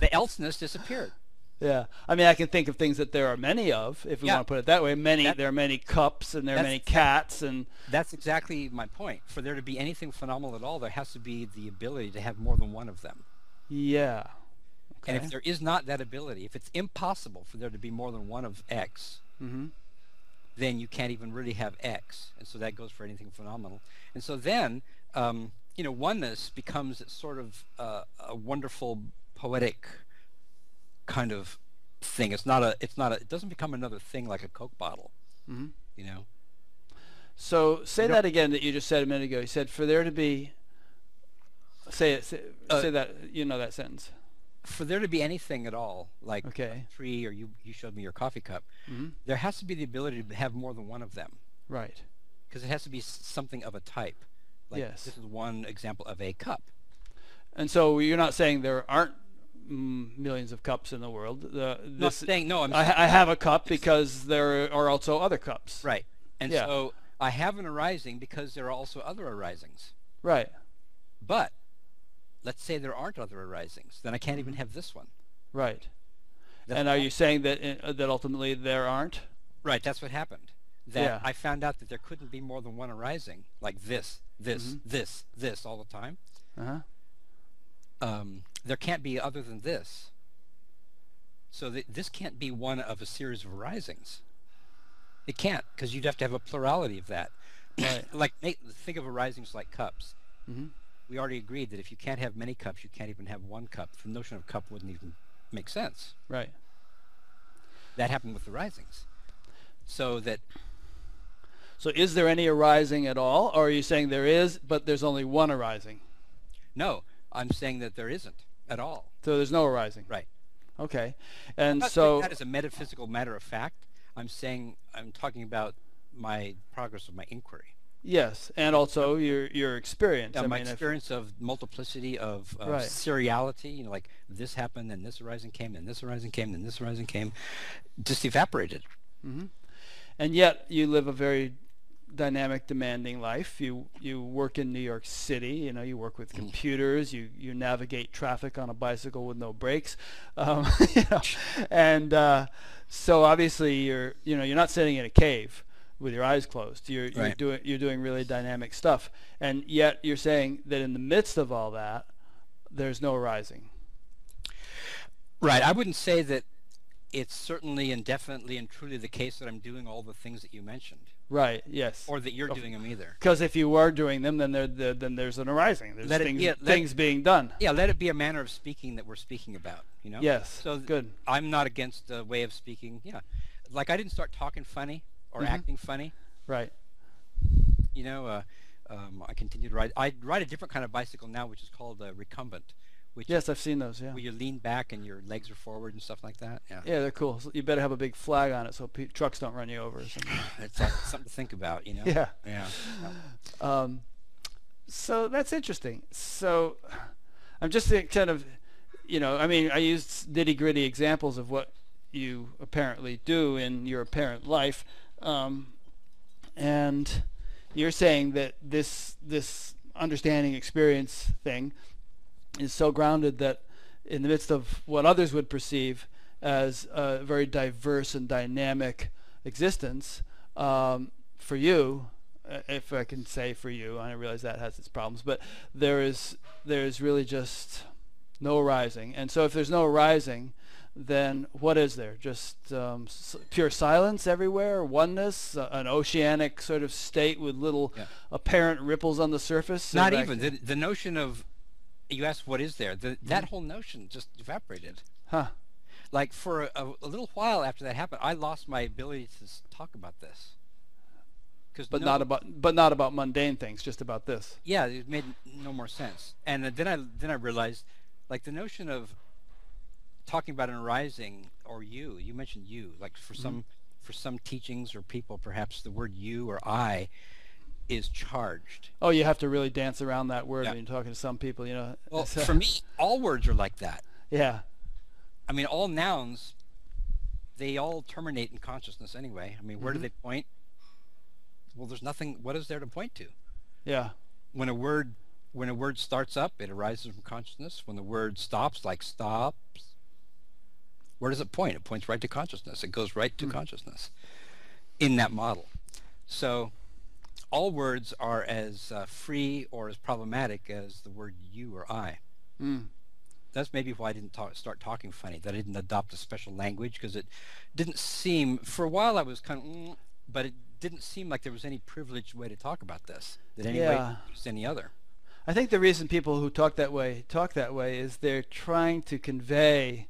the elseness disappeared. Yeah, I mean, I can think of things that there are many of, if we want to put it that way. There are many cups, and there are many cats, and that's exactly my point. For there to be anything phenomenal at all, there has to be the ability to have more than one of them. Yeah. Okay. And if there is not that ability, if it's impossible for there to be more than one of X, then you can't even really have X, and so that goes for anything phenomenal. And so then, you know, oneness becomes sort of a wonderful poetic kind of thing. It doesn't become another thing like a Coke bottle. You know, so say that again that you just said a minute ago. You said for there to be, say that, you know, that sentence, for there to be anything at all, like a tree, or you showed me your coffee cup, there has to be the ability to have more than one of them, right? Because it has to be something of a type, like this is one example of a cup. And so you're not saying there aren't millions of cups in the world. I have a cup because there are also other cups. Right. And so I have an arising because there are also other arisings. Right. But let's say there aren't other arisings, then I can't even have this one. Right. And are you saying that that ultimately there aren't? Right. That's what happened. I found out that there couldn't be more than one arising, like this, this all the time. There can't be other than this. So this can't be one of a series of arisings. It can't, because you'd have to have a plurality of that. Right. Like, think of arisings like cups. Mm-hmm. We already agreed that if you can't have many cups, you can't even have one cup. The notion of cup wouldn't even make sense. Right. That happened with arisings. So is there any arising at all, or are you saying there is, but there's only one arising? No, I'm saying that there isn't at all. So there's no arising. Right. Okay. And so that is a metaphysical matter of fact. I'm talking about my progress of my inquiry. Yes, and also your experience. Yeah, my experience of multiplicity, of right. seriality, you know, like this happened, then this arising came, then this arising came, then this arising came, just evaporated. Mm-hmm. And yet you live a very dynamic, demanding life. You work in New York City. You know, you work with computers. You navigate traffic on a bicycle with no brakes, you know, and so obviously you're not sitting in a cave with your eyes closed. You're doing really dynamic stuff, and yet you're saying that in the midst of all that, there's no arising. Right. I wouldn't say that. It's certainly and definitely and truly the case that I'm doing all the things that you mentioned. Right. Yes. Or that you're doing them either. Because if you were doing them, then there's an arising. There's things being done. Yeah. Let it be a manner of speaking that we're speaking about. You know. Yes. So good. I'm not against a way of speaking. Yeah. Like I didn't start talking funny or mm-hmm. acting funny. Right. You know, I continue to ride. I ride a different kind of bicycle now, which is called a recumbent. Yes, I've seen those, yeah. Where you lean back and your legs are forward and stuff like that. Yeah, yeah, they're cool. So you better have a big flag on it so trucks don't run you over or something. It's like something to think about, you know? Yeah. Yeah. So that's interesting. So I'm just kind of, you know, I mean, I used nitty-gritty examples of what you apparently do in your apparent life. And you're saying that this understanding experience thing is so grounded that in the midst of what others would perceive as a very diverse and dynamic existence, for you, if I can say for you, I realize that has its problems, but there is really just no arising. And so if there's no arising, then what is there? Just pure silence everywhere, oneness, an oceanic sort of state with little yeah. apparent ripples on the surface? Not even. The notion of you asked what is there, that whole notion just evaporated. Huh. Like for a little while after that happened, I lost my ability to talk about this. But not about mundane things, just about this. Yeah, it made no more sense. And then I realized, like the notion of talking about an arising or you mentioned you, like for some teachings or people, perhaps the word you or I is charged. Oh, you have to really dance around that word yeah. when you're talking to some people, you know. Well, for me, all words are like that. Yeah. I mean, all nouns, they all terminate in consciousness anyway. I mean, where do they point? Well, there's nothing. What is there to point to? Yeah. When a word starts up, it arises from consciousness. When the word stops, like stops, where does it point? It points right to consciousness. It goes right to consciousness in that model. So all words are as free or as problematic as the word you or I. Mm. That's maybe why I didn't start talking funny, that I didn't adopt a special language, because it didn't seem, for a while I was kind of, but it didn't seem like there was any privileged way to talk about this, that any way was any other. I think the reason people who talk that way is they're trying to convey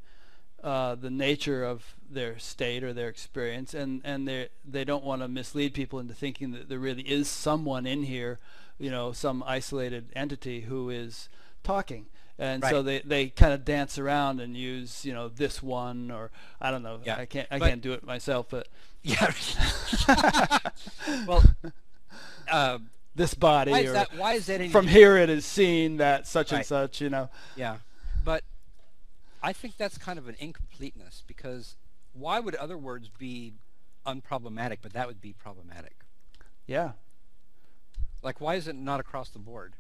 the nature of their state or their experience, and they don't want to mislead people into thinking that there really is someone in here, you know, some isolated entity who is talking, and right. so they kind of dance around and use, you know, this one, or I don't know, yeah. I can't do it myself, but yeah. Well, this body. Why is that? From here it is seen that such right. and such, you know. Yeah, but I think that's kind of an incompleteness, because why would other words be unproblematic, but that would be problematic? Yeah. Like, why is it not across the board?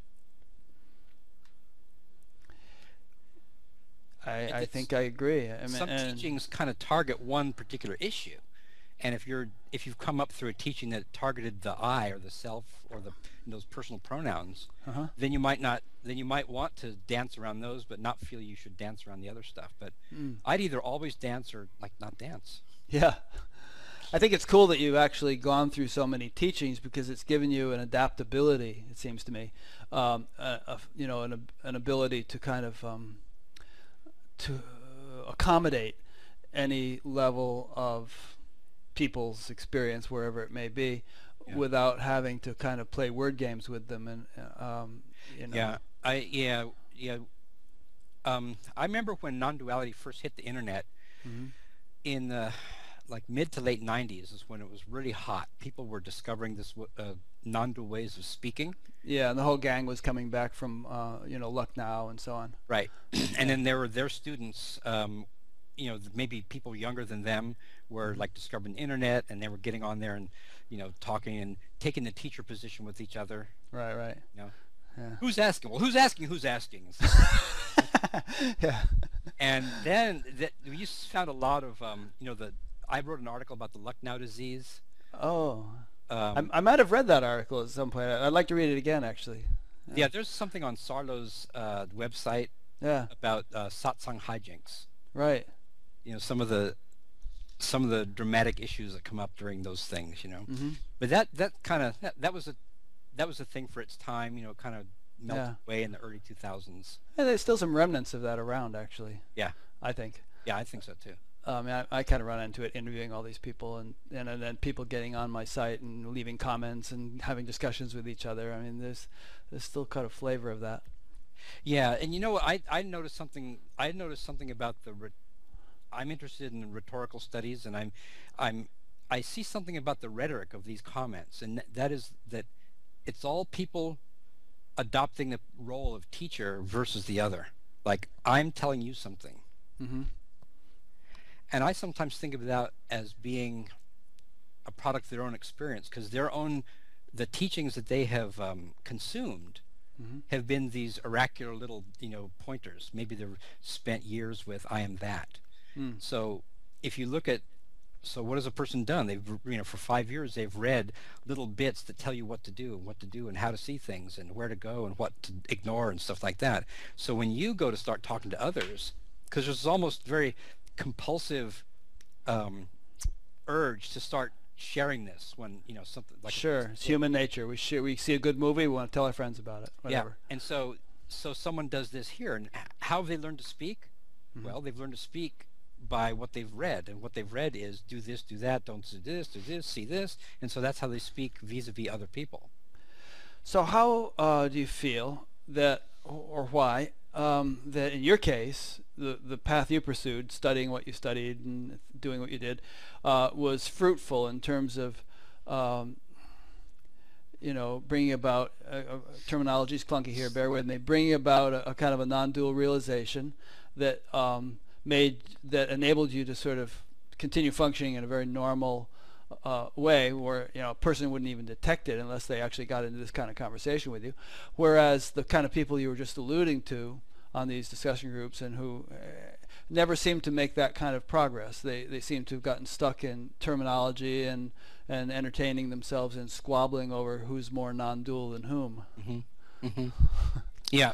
I think I agree. I mean, some teachings kind of target one particular issue, and if you've come up through a teaching that targeted the I or the self or the those personal pronouns, then you might not. Then you might want to dance around those, but not feel you should dance around the other stuff. But I'd either always dance or like not dance. Yeah, I think it's cool that you've actually gone through so many teachings, because it's given you an adaptability, it seems to me, you know, an ability to kind of to accommodate any level of people's experience, wherever it may be, yeah, without having to kind of play word games with them. And you know. Yeah, I remember when non-duality first hit the internet, mm-hmm, in the like mid to late 90s is when it was really hot. People were discovering this non-dual ways of speaking. Yeah, and the whole gang was coming back from you know, Lucknow and so on. Right, and then there were their students. You know, maybe people younger than them were like discovering the internet, and they were getting on there and, you know, talking and taking the teacher position with each other. Right, right. You know, yeah. Who's asking? Well, who's asking? Who's asking? Yeah. And then that we found a lot of you know, I wrote an article about the Lucknow disease. Oh. I might have read that article at some point. I'd like to read it again, actually. Yeah, yeah, there's something on Sarlo's website. Yeah. About satsang hijinks. Right. You know, some of the dramatic issues that come up during those things, you know. Mm-hmm. But that was a thing for its time, you know, kind of melted, yeah, away in the early 2000s. Yeah, there's still some remnants of that around, actually. Yeah, I think. Yeah, I think so too. I kind of run into it interviewing all these people, and then people getting on my site and leaving comments and having discussions with each other. I mean, there's still kind of flavor of that. Yeah, and you know, I noticed something. I noticed something about the. I'm interested in rhetorical studies, and I see something about the rhetoric of these comments, and that is that it's all people adopting the role of teacher versus the other. Like, I'm telling you something, mm-hmm, and I sometimes think of that as being a product of their own experience, because the teachings that they have consumed. Mm-hmm. Have been these oracular little, you know, pointers. Maybe they've spent years with "I am that." Mm. So, if you look at, so what has a person done? They've, you know, for 5 years they've read little bits that tell you what to do, and how to see things, and where to go, and what to ignore, and stuff like that. So when you go to start talking to others, because there's almost very compulsive urge to start sharing this when, you know, something like, sure, it's human nature. We see a good movie, we want to tell our friends about it, whatever. Yeah. And so someone does this here, and how have they learned to speak? Mm-hmm. Well, they've learned to speak by what they've read, and what they've read is do this, do that, don't do this, see this, and so that's how they speak vis-a-vis other people. So how do you feel that, or why, that in your case, the path you pursued, studying what you studied and doing what you did, was fruitful in terms of, you know, bringing about, terminology's clunky here, bear with me, bringing about a kind of a non-dual realization that that enabled you to sort of continue functioning in a very normal way, where, you know, a person wouldn't even detect it unless they actually got into this kind of conversation with you, whereas the kind of people you were just alluding to on these discussion groups, and who never seemed to make that kind of progress, they seem to have gotten stuck in terminology and entertaining themselves in squabbling over who's more non-dual than whom. Mm-hmm. Mm-hmm. Yeah,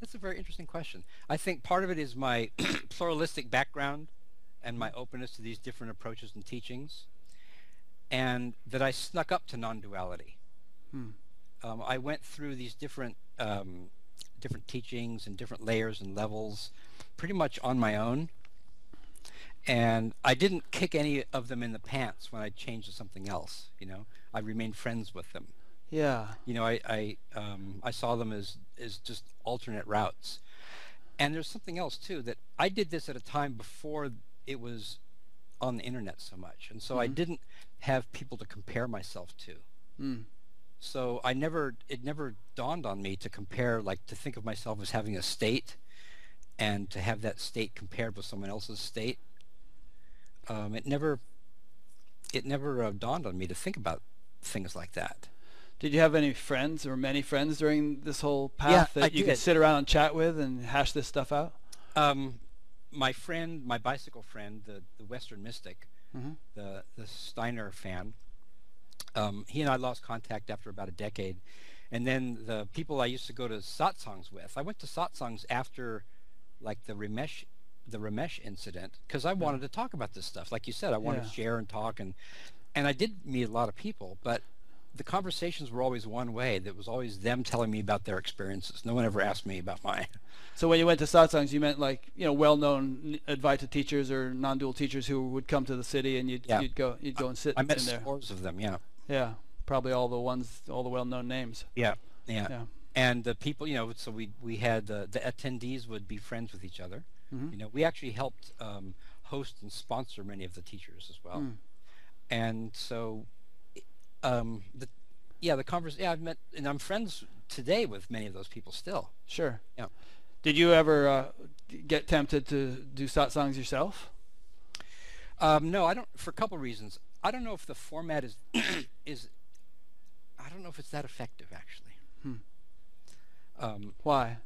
that's a very interesting question. I think part of it is my pluralistic background, and my openness to these different approaches and teachings, and that I snuck up to non-duality. Hmm. I went through these different different teachings and different layers and levels pretty much on my own, and I didn't kick any of them in the pants when I changed to something else. You know, I remained friends with them. Yeah. You know, I saw them as just alternate routes. And there's something else too, that I did this at a time before it was on the internet so much, and so, mm-hmm, I didn't have people to compare myself to. Mm. So it never dawned on me to compare, like to think of myself as having a state, and to have that state compared with someone else's state. It never dawned on me to think about things like that. Did you have any friends, or many friends, during this whole path, yeah, that you could sit around and chat with and hash this stuff out? My friend, my bicycle friend, the Western mystic, mm-hmm, the Steiner fan, he and I lost contact after about a decade. And then the people I used to go to satsangs with, I went to satsangs after like the Ramesh the Ramesh incident, because I wanted to talk about this stuff. Like you said, I wanted to share and talk, and I did meet a lot of people, but the conversations were always one way. That was always them telling me about their experiences. No one ever asked me about mine. So when you went to satsangs, you meant like, you know, well-known Advaita teachers or non-dual teachers who would come to the city, and you'd go and sit in there. I met scores of them, yeah. Yeah, probably all the well-known names. Yeah, yeah. And the people, you know, so we had the attendees would be friends with each other. Mm-hmm. You know, we actually helped host and sponsor many of the teachers as well. Mm. And so I've met, and I'm friends today with many of those people still. Sure. Yeah. Did you ever get tempted to do satsangs yourself? No, I don't, for a couple reasons. I don't know if the format is I don't know if it's that effective, actually. Hmm. Why?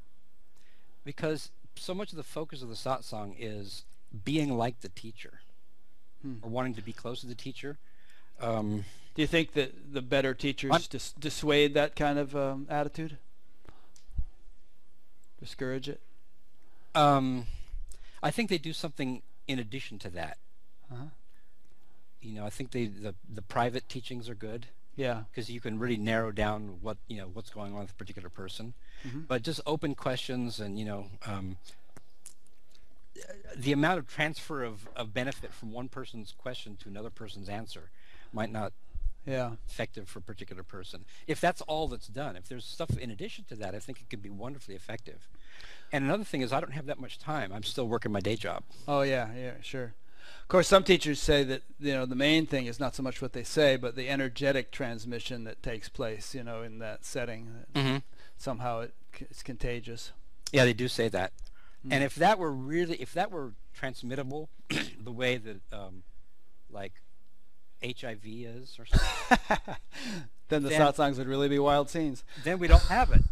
Because so much of the focus of the satsang is being like the teacher, or wanting to be close to the teacher. Do you think that the better teachers dissuade that kind of attitude? Discourage it? I think they do something in addition to that. Uh-huh. You know, I think the private teachings are good. Yeah. Because you can really narrow down what, you know, what's going on with a particular person. Mm-hmm. But just open questions and, you know, the amount of transfer of benefit from one person's question to another person's answer might not be effective for a particular person. If that's all that's done, if there's stuff in addition to that, I think it could be wonderfully effective. And another thing is I don't have that much time. I'm still working my day job. Oh, yeah, yeah, sure. Of course, some teachers say that, you know, the main thing is not so much what they say, but the energetic transmission that takes place, you know, in that setting. Mm-hmm. Somehow it's contagious. Yeah, they do say that. Mm. And if that were really, if that were transmittable the way that, like, HIV is or something, then the satsangs would really be wild scenes. Then we don't have it.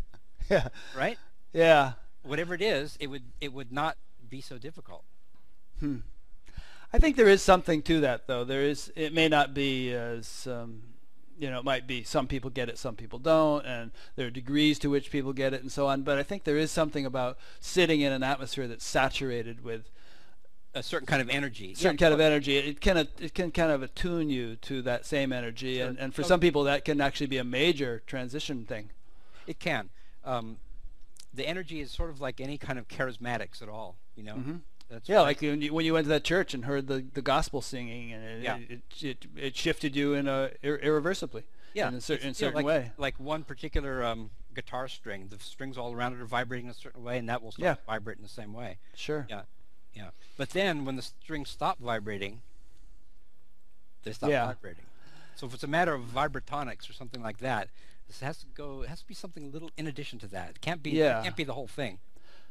Yeah. Right? Yeah. Whatever it is, it would not be so difficult. Hmm. I think there is something to that, though. There is. It may not be as, you know, it might be some people get it, some people don't, and there are degrees to which people get it and so on. But I think there is something about sitting in an atmosphere that's saturated with a certain kind of energy. It can kind of attune you to that same energy, and for some people that can actually be a major transition thing. It can. The energy is sort of like any kind of charismatics at all, you know. Mm-hmm. That's like when you went to that church and heard the gospel singing, and it shifted you in irreversibly. Yeah, in a certain way. Like one particular guitar string, the strings all around it are vibrating in a certain way, and that will start to vibrate in the same way. Sure. Yeah. Yeah, but then when the strings stop vibrating, they stop vibrating. So if it's a matter of vibratonics or something like that, this has to go. It has to be something a little in addition to that. It can't be. Yeah. It can't be the whole thing.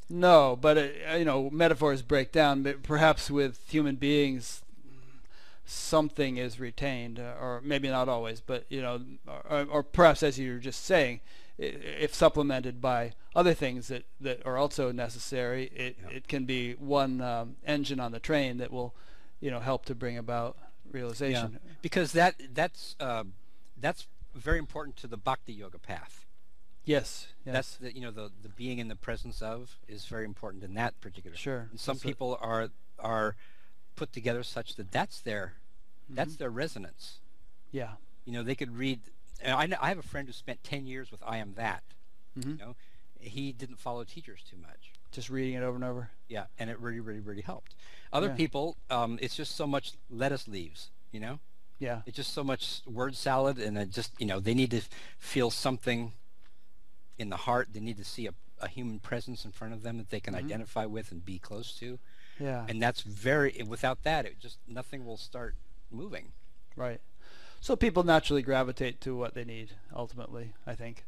No, but you know, metaphors break down. But perhaps with human beings, something is retained, or maybe not always. But you know, or perhaps as you were just saying, if supplemented by other things that are also necessary, it can be one engine on the train that will, you know, help to bring about realization. Yeah. Because that's very important to the Bhakti Yoga path. Yes, yes. That's the, you know, the being in the presence of is very important in that particular. Sure. And some people are put together such that that's their resonance. Yeah. You know, they could read. And I have a friend who spent 10 years with I Am That. Mm-hmm. You know, he didn't follow teachers too much. Just reading it over and over? Yeah, and it really, really, really helped. Other people, it's just so much lettuce leaves, you know? Yeah. It's just so much word salad, and it just, you know, they need to feel something in the heart. They need to see a human presence in front of them that they can identify with and be close to. Yeah. And that's without that, it just, nothing will start moving. Right. So people naturally gravitate to what they need, ultimately, I think.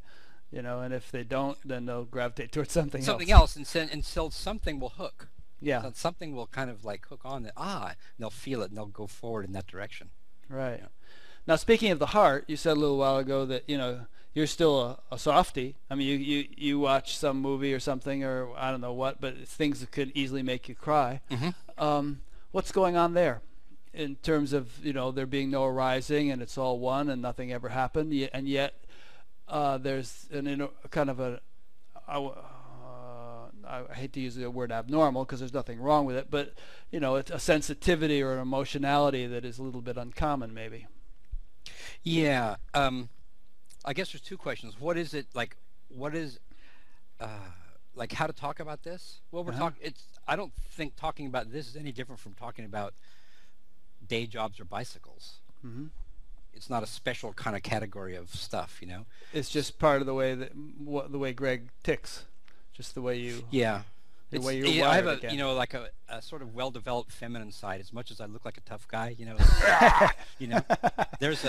You know, and if they don't, then they'll gravitate towards something else. Until something will hook. Yeah. So something will kind of like hook on it. Ah, they'll feel it and they'll go forward in that direction. Right. Yeah. Now, speaking of the heart, you said a little while ago that, you know, you're still a softie. I mean, you watch some movie or something, or I don't know what, but it's things that could easily make you cry. Mm-hmm. What's going on there? In terms of, you know, there being no arising and it's all one and nothing ever happened, and yet there's an kind of a I hate to use the word abnormal because there's nothing wrong with it, but you know, it's a sensitivity or an emotionality that is a little bit uncommon, maybe. Yeah, I guess there's two questions. What is it like? What is like how to talk about this? Well, we're talking. It's. I don't think talking about this is any different from talking about day jobs or bicycles. Mm-hmm. It's not a special kind of category of stuff, you know. It's just part of the way that the way Greg ticks, just the way you. Yeah. The way you're wired. I have a, you know, like a sort of well-developed feminine side. As much as I look like a tough guy, you know, like, you know, there's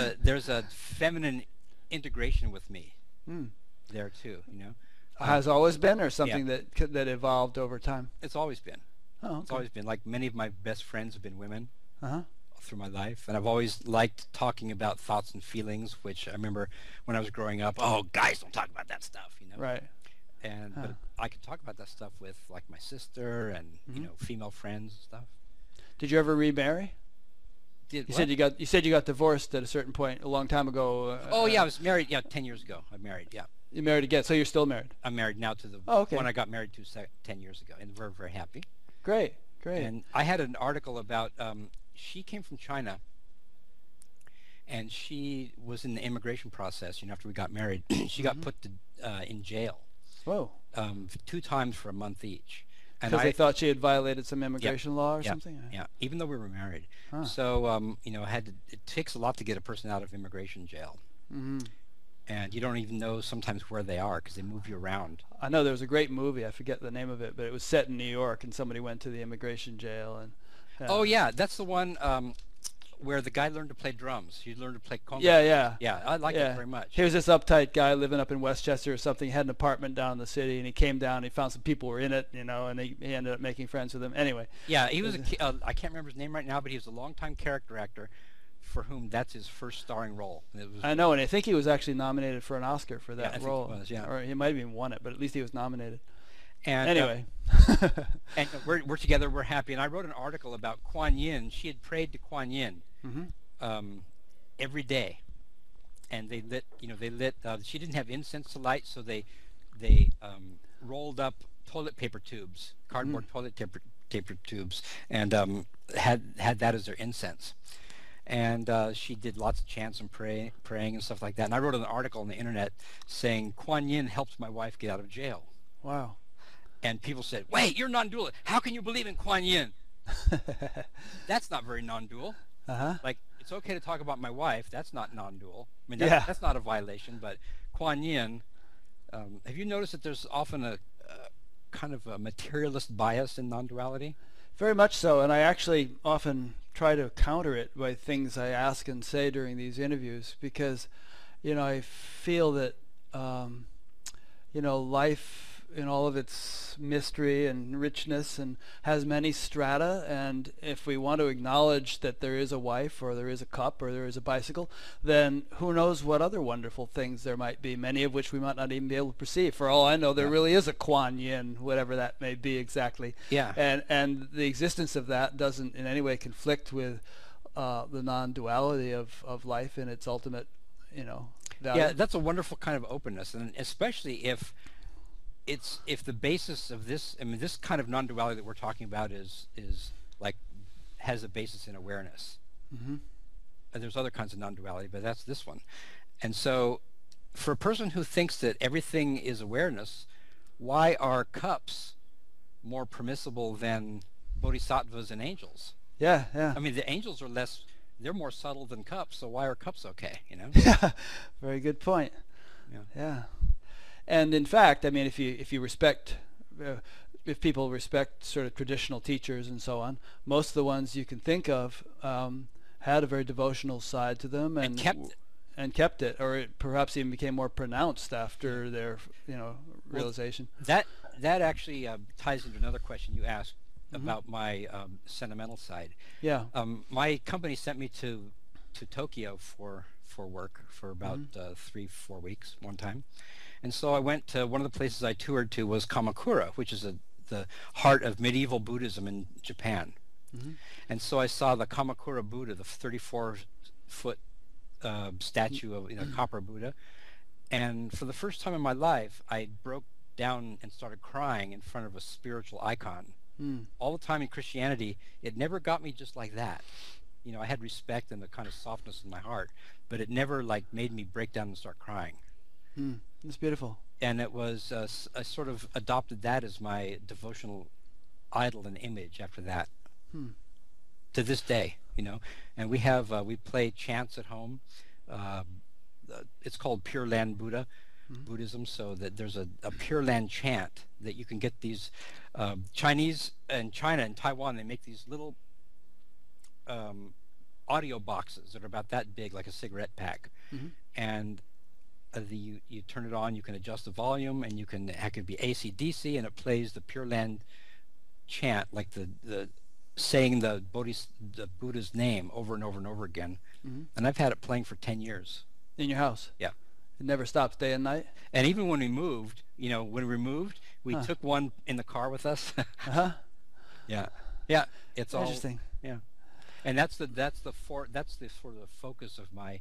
a feminine integration with me there too, you know. Has always been, or something that evolved over time? It's always been. Oh, okay. It's always been. Like many of my best friends have been women through my life, and I've always liked talking about thoughts and feelings, which I remember when I was growing up, oh, guys don't talk about that stuff, you know? Right. And but I could talk about that stuff with like my sister and you know, female friends and stuff. Did you ever remarry? You said you got divorced at a certain point a long time ago. Oh yeah, I was married. Yeah, 10 years ago. I married. Yeah. You married again? So you're still married? I'm married now to the one I got married to 10 years ago, and we're very happy. Great, great. And I had an article about she came from China, and she was in the immigration process. You know, after we got married, she got put to, in jail. Whoa. 2 times for a month each. Because they thought she had violated some immigration law or something? Yeah, even though we were married. Huh. So, you know, it takes a lot to get a person out of immigration jail. And you don't even know sometimes where they are because they move you around. I know there was a great movie, I forget the name of it, but it was set in New York and somebody went to the immigration jail. And oh, yeah, that's the one where the guy learned to play drums. He learned to play congas. Yeah, yeah. Yeah, I like it very much. He was this uptight guy living up in Westchester or something. He had an apartment down in the city, and he came down, and he found some people were in it, you know, and he ended up making friends with them. Anyway. Yeah, he was a I can't remember his name right now, but he was a longtime character actor for whom that's his first starring role. It was, I know, and I think he was actually nominated for an Oscar for that role. He was, or he might have even won it, but at least he was nominated. And anyway, and we're together, we're happy, and I wrote an article about Kuan Yin. She had prayed to Kuan Yin every day, and they lit, you know, they lit. She didn't have incense to light, so they rolled up toilet paper tubes, cardboard toilet paper tubes, and had that as their incense. And she did lots of chants and praying and stuff like that. And I wrote an article on the internet saying Kuan Yin helped my wife get out of jail. Wow. And people said, wait, you're non-dual. How can you believe in Kuan Yin? That's not very non-dual. Like, it's okay to talk about my wife. That's not non-dual. I mean, that's not a violation. But Kuan Yin, have you noticed that there's often a kind of a materialist bias in non-duality? Very much so. And I actually often try to counter it by things I ask and say during these interviews because, you know, I feel that, you know, life in all of its mystery and richness and has many strata, and if we want to acknowledge that there is a wife or there is a cup or there is a bicycle, then who knows what other wonderful things there might be, many of which we might not even be able to perceive. For all I know, there really is a Kuan Yin, whatever that may be exactly. Yeah. And the existence of that doesn't in any way conflict with the non-duality of life in its ultimate, you know, value. Yeah, that's a wonderful kind of openness, and especially if if the basis of this, I mean, this kind of non-duality that we're talking about is like has a basis in awareness. And there's other kinds of non-duality, but that's this one. And so, for a person who thinks that everything is awareness, why are cups more permissible than bodhisattvas and angels? Yeah, yeah. I mean, the angels are less; they're more subtle than cups. So why are cups okay? You know? Yeah. Very good point. Yeah. Yeah. And in fact, I mean, if you respect, if people respect sort of traditional teachers and so on, most of the ones you can think of had a very devotional side to them and kept it, or it perhaps even became more pronounced after their, you know, realization. Well, that actually ties into another question you asked about my sentimental side. Yeah. My company sent me to Tokyo for work for about 3-4 weeks one time. And so I went to one of the places I toured to was Kamakura, which is the heart of medieval Buddhism in Japan. And so I saw the Kamakura Buddha, the 34-foot statue of, you know, copper Buddha. And for the first time in my life, I broke down and started crying in front of a spiritual icon. All the time in Christianity, it never got me just like that. You know, I had respect and the kind of softness in my heart, but it never like made me break down and start crying. That's beautiful. And it was, I sort of adopted that as my devotional idol and image after that. To this day, you know. And we have, we play chants at home. It's called Pure Land Buddha, Buddhism, so that there's a Pure Land chant that you can get these, Chinese and China and Taiwan, they make these little audio boxes that are about that big, like a cigarette pack. And you turn it on, you can adjust the volume, and you can, it could be AC/DC, and it plays the Pure Land chant, like the saying the Buddha's name over and over and over again. And I've had it playing for 10 years. In your house? Yeah. It never stops day and night? And even when we moved, you know, when we moved, we took one in the car with us. Yeah. Yeah. It's all interesting. Yeah. And that's the sort of focus of my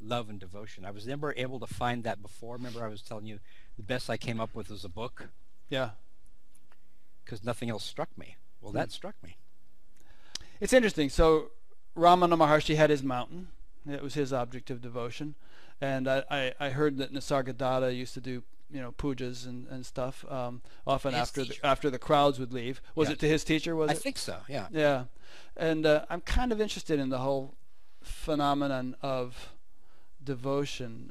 love and devotion. I was never able to find that before. Remember I was telling you the best I came up with was a book? Yeah. Because nothing else struck me. Well, that struck me. It's interesting. So Ramana Maharshi had his mountain. It was his object of devotion. And I heard that Nisargadatta used to do, you know, pujas and stuff, often after the crowds would leave. Was it to his teacher, was it? I think so, yeah. Yeah. And I'm kind of interested in the whole phenomenon of devotion,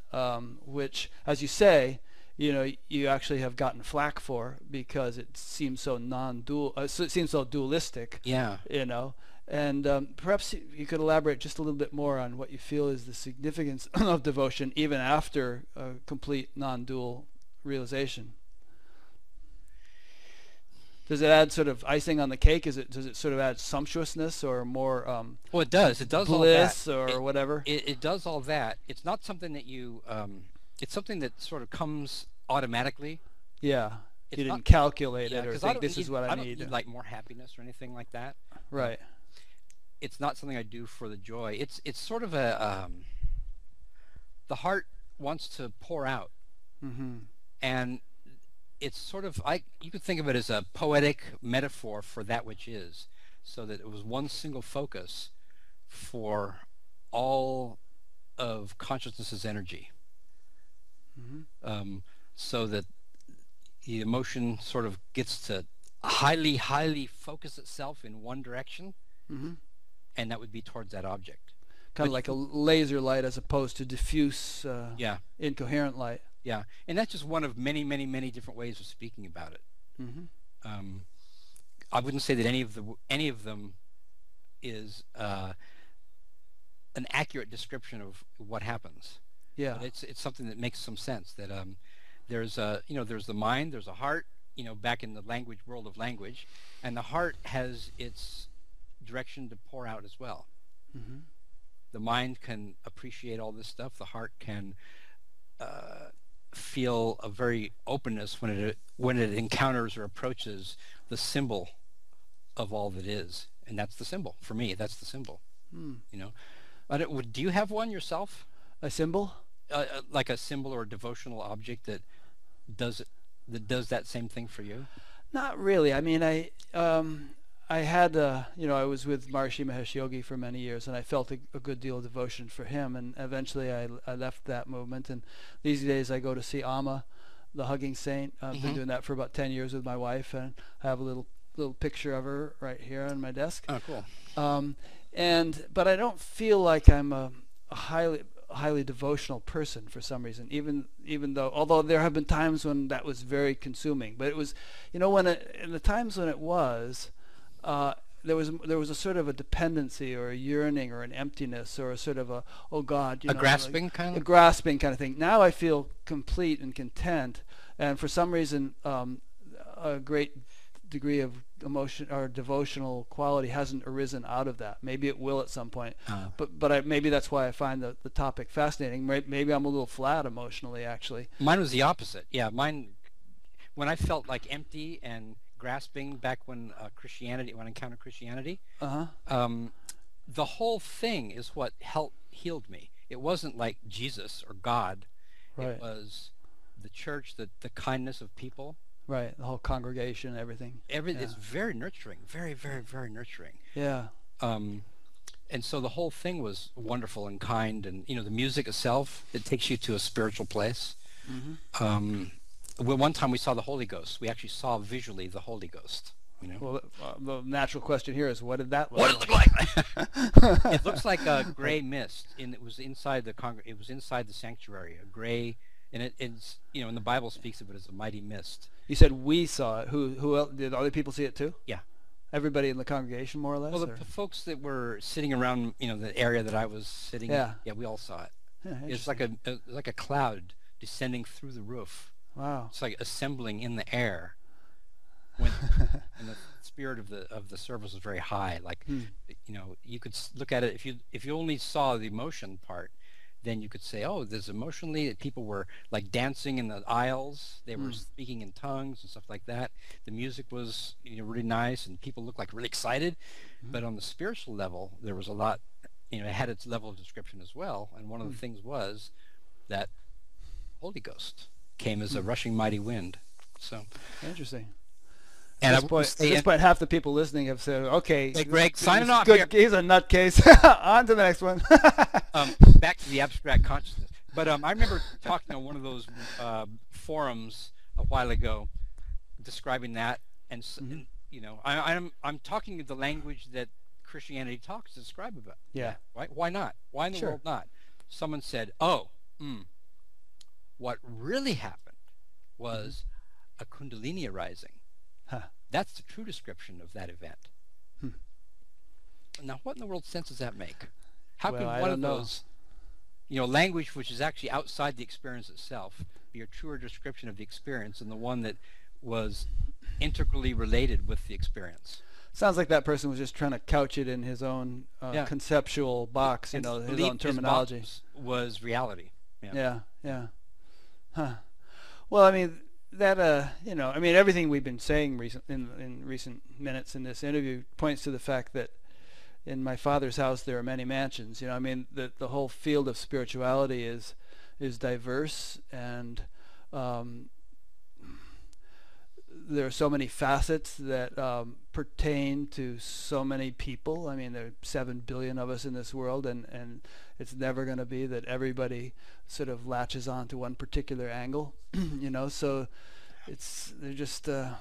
which, as you say, you know, you actually have gotten flack for because it seems so non-dual, it seems so dualistic. Yeah. You know? And perhaps you could elaborate just a little bit more on what you feel is the significance of devotion even after a complete non-dual realization. Does it add sort of icing on the cake? Is it, does it sort of add sumptuousness or more well, it does. It does bliss all that. Or it, whatever? It does all that. It's not something that you it's something that sort of comes automatically. Yeah. It's you didn't calculate it or think this is what I need. I don't need like more happiness or anything like that. Right. It's not something I do for the joy. It's sort of a the heart wants to pour out, and it's sort of you could think of it as a poetic metaphor for that which is, so that it was one single focus for all of consciousness's energy, so that the emotion sort of gets to highly focus itself in one direction. And that would be towards that object. Kind of like a laser light as opposed to diffuse, incoherent light. Yeah, and that's just one of many different ways of speaking about it. I wouldn't say that any of them is an accurate description of what happens. Yeah, but it's something that makes some sense. That there's a there's the mind, there's a heart. You know, back in the language world of language, and the heart has its direction to pour out as well. The mind can appreciate all this stuff. The heart can feel a very openness when it encounters or approaches the symbol of all that is, and that's the symbol for me. That's the symbol. You know, but do you have one yourself? A symbol, like a symbol or a devotional object that does that same thing for you? Not really. I mean, I had, you know, I was with Maharishi Mahesh Yogi for many years, and I felt a good deal of devotion for him. And eventually, I left that movement. And these days, I go to see Amma, the hugging saint. I've been doing that for about 10 years with my wife, and I have a little picture of her right here on my desk. Oh, cool. But I don't feel like I'm a highly devotional person for some reason. Even though, although there have been times when that was very consuming, but it was, you know, in the times when it was. There was a sort of a dependency or a yearning or an emptiness or a sort of a oh God, you know, grasping like, kind of a grasping kind of thing. Now I feel complete and content, and for some reason a great degree of emotion or devotional quality hasn't arisen out of that. Maybe it will at some point, but maybe that's why I find the topic fascinating. Maybe I'm a little flat emotionally actually. Mine was the opposite. Yeah, mine when I felt like empty and grasping back when when I encountered Christianity, the whole thing is what healed me. It wasn't like Jesus or God. Right. It was the church, the kindness of people, Right, the whole congregation, everything. Everything is very nurturing, very, very, very nurturing. Yeah. And so the whole thing was wonderful and kind, and you know, the music itself, it takes you to a spiritual place. Mm-hmm. Well, one time we saw the Holy Ghost. We actually saw visually the Holy Ghost. You know? Well, the natural question here is, what did that look like? What did it look like? It looks like a gray mist, and it was inside the sanctuary, a gray. And it's, you know, and the Bible speaks of it as a mighty mist. You said we saw it. Who else? Did other people see it too? Yeah. Everybody in the congregation, more or less? Well, the folks that were sitting around, you know, the area that I was sitting in, yeah, we all saw it. Yeah, it's like a cloud descending through the roof. Wow. It's like assembling in the air. When, and the spirit of the service was very high. Like, you know, you could look at it, if you only saw the emotion part, then you could say, oh, there's emotionally that people were like dancing in the aisles, they were speaking in tongues and stuff like that. The music was, you know, really nice, and people looked like really excited. But on the spiritual level, there was a lot, you know, it had its level of description as well. And one of the things was that Holy Ghost came as a rushing mighty wind. So interesting. And at this point, half the people listening have said, okay, hey, Greg, sign it off here. He's a nutcase. On to the next one. Back to the abstract consciousness. But I remember talking on one of those forums a while ago, describing that. And, and you know, I'm talking the language that Christianity talks to describe about. Yeah. Right? Why not? Why in the world not? Someone said, oh, what really happened was a Kundalini arising. Huh. That's the true description of that event. Now, what in the world sense does that make? How can one of those, you know, language which is actually outside the experience itself be a truer description of the experience than the one that was integrally related with the experience? Sounds like that person was just trying to couch it in his own conceptual box, you know, his own terminology. His box was reality. Yeah. Huh. Well, I mean, that you know, I mean, everything we've been saying in recent minutes in this interview points to the fact that in my Father's house there are many mansions. You know, I mean, the whole field of spirituality is diverse, and there are so many facets that pertain to so many people. I mean, there are 7 billion of us in this world, and it's never going to be that everybody sort of latches on to one particular angle, you know. So they're just and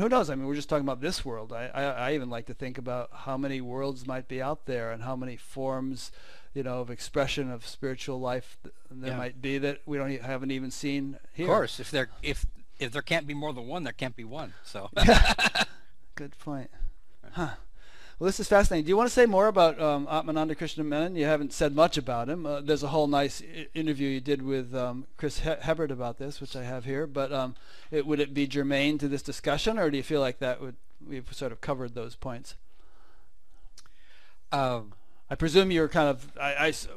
who knows? I mean, we're just talking about this world. I even like to think about how many worlds might be out there, and how many forms, you know, of expression of spiritual life there might be that we haven't even seen here. Of course, if there can't be more than one, there can't be one. So. Good point. Huh. Well, this is fascinating. Do you want to say more about Atmananda Krishna Menon? You haven't said much about him. There's a whole nice interview you did with Chris Hebert about this, which I have here. But would it be germane to this discussion, or do you feel like that we've sort of covered those points? I presume you're kind of.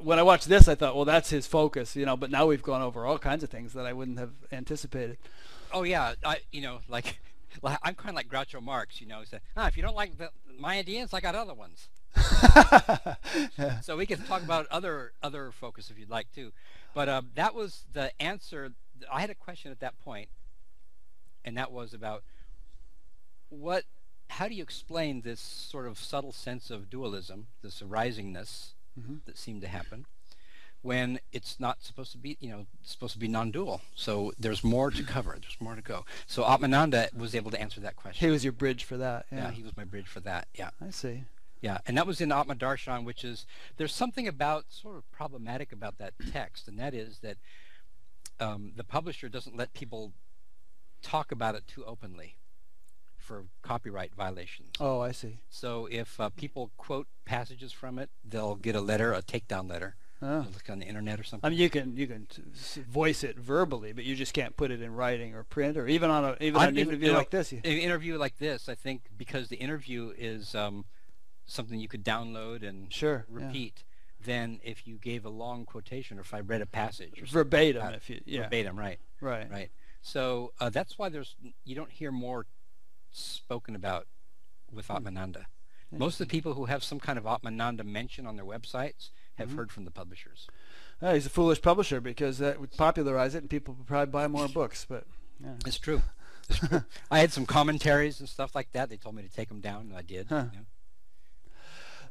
When I watched this, I thought, well, that's his focus, you know. But now we've gone over all kinds of things that I wouldn't have anticipated. Oh yeah, you know, like. Well, I'm kind of like Groucho Marx, you know. He said, if you don't like my ideas, I got other ones. So we can talk about other focus if you'd like to. But that was the answer. I had a question at that point, and that was about how do you explain this sort of subtle sense of dualism, this arisingness that seemed to happen, when it's not supposed to be, you know, it's supposed to be non-dual. So there's more to cover. There's more to go. So Atmananda was able to answer that question. He was your bridge for that. Yeah, he was my bridge for that. Yeah. I see. Yeah, and that was in Atma Darshan, which is, there's something about, sort of problematic about that text, and that is that the publisher doesn't let people talk about it too openly for copyright violations. Oh, I see. So if people quote passages from it, they'll get a letter, a takedown letter. Oh. Look on the internet or something. I mean, you can voice it verbally, but you just can't put it in writing or print, or even on an interview like this. An interview like this, I think, because the interview is something you could download and repeat. Then, if you gave a long quotation, or if I read a passage or verbatim, verbatim, right. So that's why you don't hear more spoken about with Atmananda. Most of the people who have some kind of Atmananda mention on their websites have heard from the publishers. He's a foolish publisher, because that would popularize it, and people would probably buy more books. But it's true. I had some commentaries and stuff like that. They told me to take them down, and I did. Huh. You know?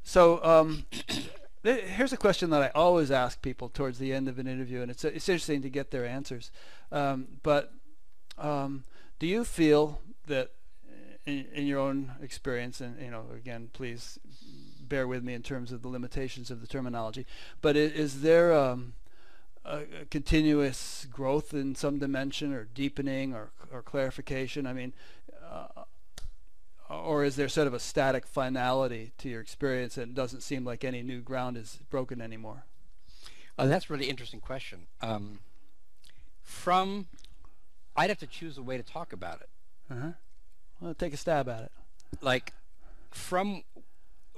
So here's a question that I always ask people towards the end of an interview, and it's interesting to get their answers. Do you feel that in your own experience, and you know, again, please bear with me in terms of the limitations of the terminology, but is there a continuous growth in some dimension, or deepening, or clarification? I mean, or is there sort of a static finality to your experience, and it doesn't seem like any new ground is broken anymore? That's a really interesting question. I'd have to choose a way to talk about it. Uh-huh. Well, take a stab at it. Like, from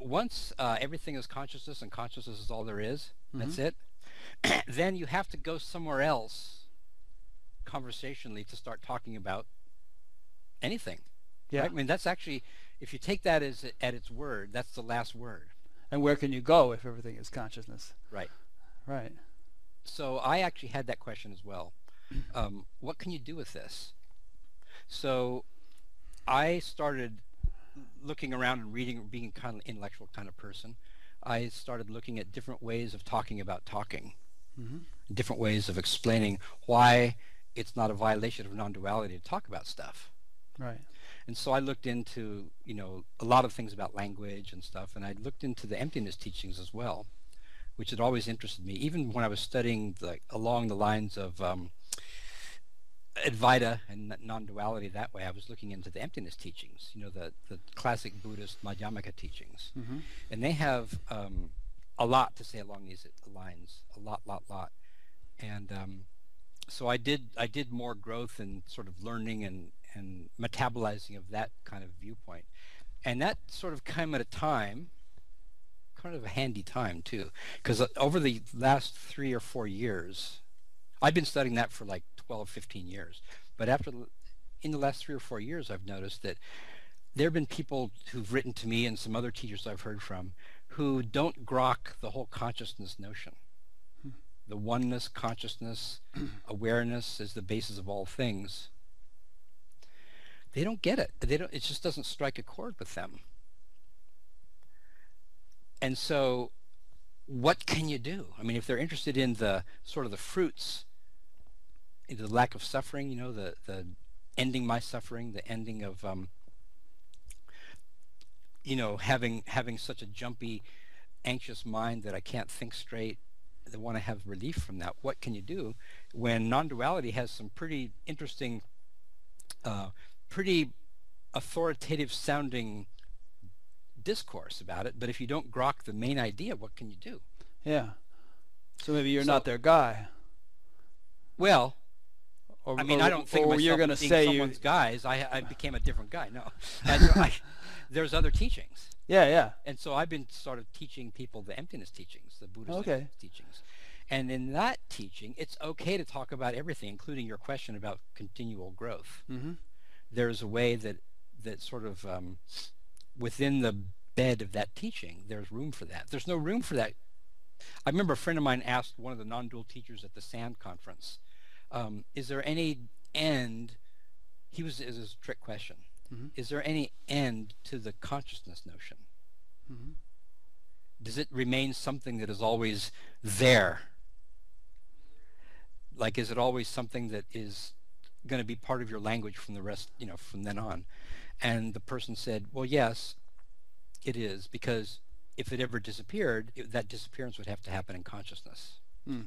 once everything is consciousness, and consciousness is all there is, mm-hmm. that's it, then you have to go somewhere else conversationally to start talking about anything. Yeah. Right? I mean, that's actually, if you take that as at its word, that's the last word. And where can you go if everything is consciousness? Right. Right. So I actually had that question as well. What can you do with this? So I started looking around and reading, being kind of an intellectual kind of person. I started looking at different ways of talking about talking, mm-hmm. different ways of explaining why it's not a violation of non-duality to talk about stuff. Right. And so I looked into, you know, a lot of things about language and stuff, and I looked into the emptiness teachings as well, which had always interested me, even when I was studying along the lines of Advaita and non-duality that way. I was looking into the emptiness teachings, you know, the classic Buddhist Madhyamaka teachings. Mm-hmm. And they have a lot to say along these lines, a lot. And so I did more growth and sort of learning and metabolizing of that kind of viewpoint. And that sort of came at a time, kind of a handy time too, because over the last 3 or 4 years, I've been studying that for like 12, 15 years, but in the last 3 or 4 years, I've noticed that there have been people who've written to me and some other teachers I've heard from who don't grok the whole consciousness notion. Hmm. The oneness, consciousness, awareness is the basis of all things. They don't get it. They don't. It just doesn't strike a chord with them. And so, what can you do? I mean, if they're interested in the sort of the fruits, the lack of suffering, you know, the ending my suffering, the ending of you know, having such a jumpy, anxious mind that I can't think straight. They want to have relief from that. What can you do when non-duality has some pretty interesting, pretty authoritative sounding discourse about it, but if you don't grok the main idea, what can you do? Yeah. So maybe you're not their guy. Well, I mean, I don't think myself as being someone's guys. I became a different guy. No. There's other teachings. Yeah, yeah. And so I've been sort of teaching people the emptiness teachings, the Buddhist emptiness teachings. And in that teaching, it's okay to talk about everything, including your question about continual growth. Mm-hmm. There's a way that sort of within the bed of that teaching, there's room for that. There's no room for that. I remember a friend of mine asked one of the non-dual teachers at the SAND conference, is there any end, it was a trick question, mm-hmm. is there any end to the consciousness notion? Mm-hmm. Does it remain something that is always there? Like, is it always something that is going to be part of your language from the rest, you know, from then on? And the person said, well, yes, it is, because if it ever disappeared, that disappearance would have to happen in consciousness. Mm.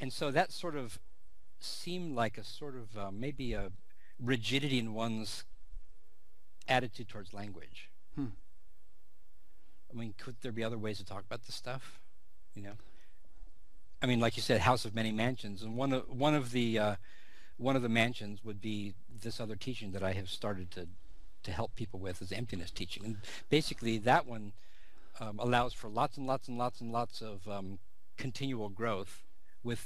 And so that sort of seemed like a sort of maybe a rigidity in one's attitude towards language. Hmm. I mean, could there be other ways to talk about this stuff? You know, I mean, like you said, house of many mansions, and one of the mansions would be this other teaching that I have started to help people with, is emptiness teaching. And basically, that one allows for lots and lots and lots and lots of continual growth, with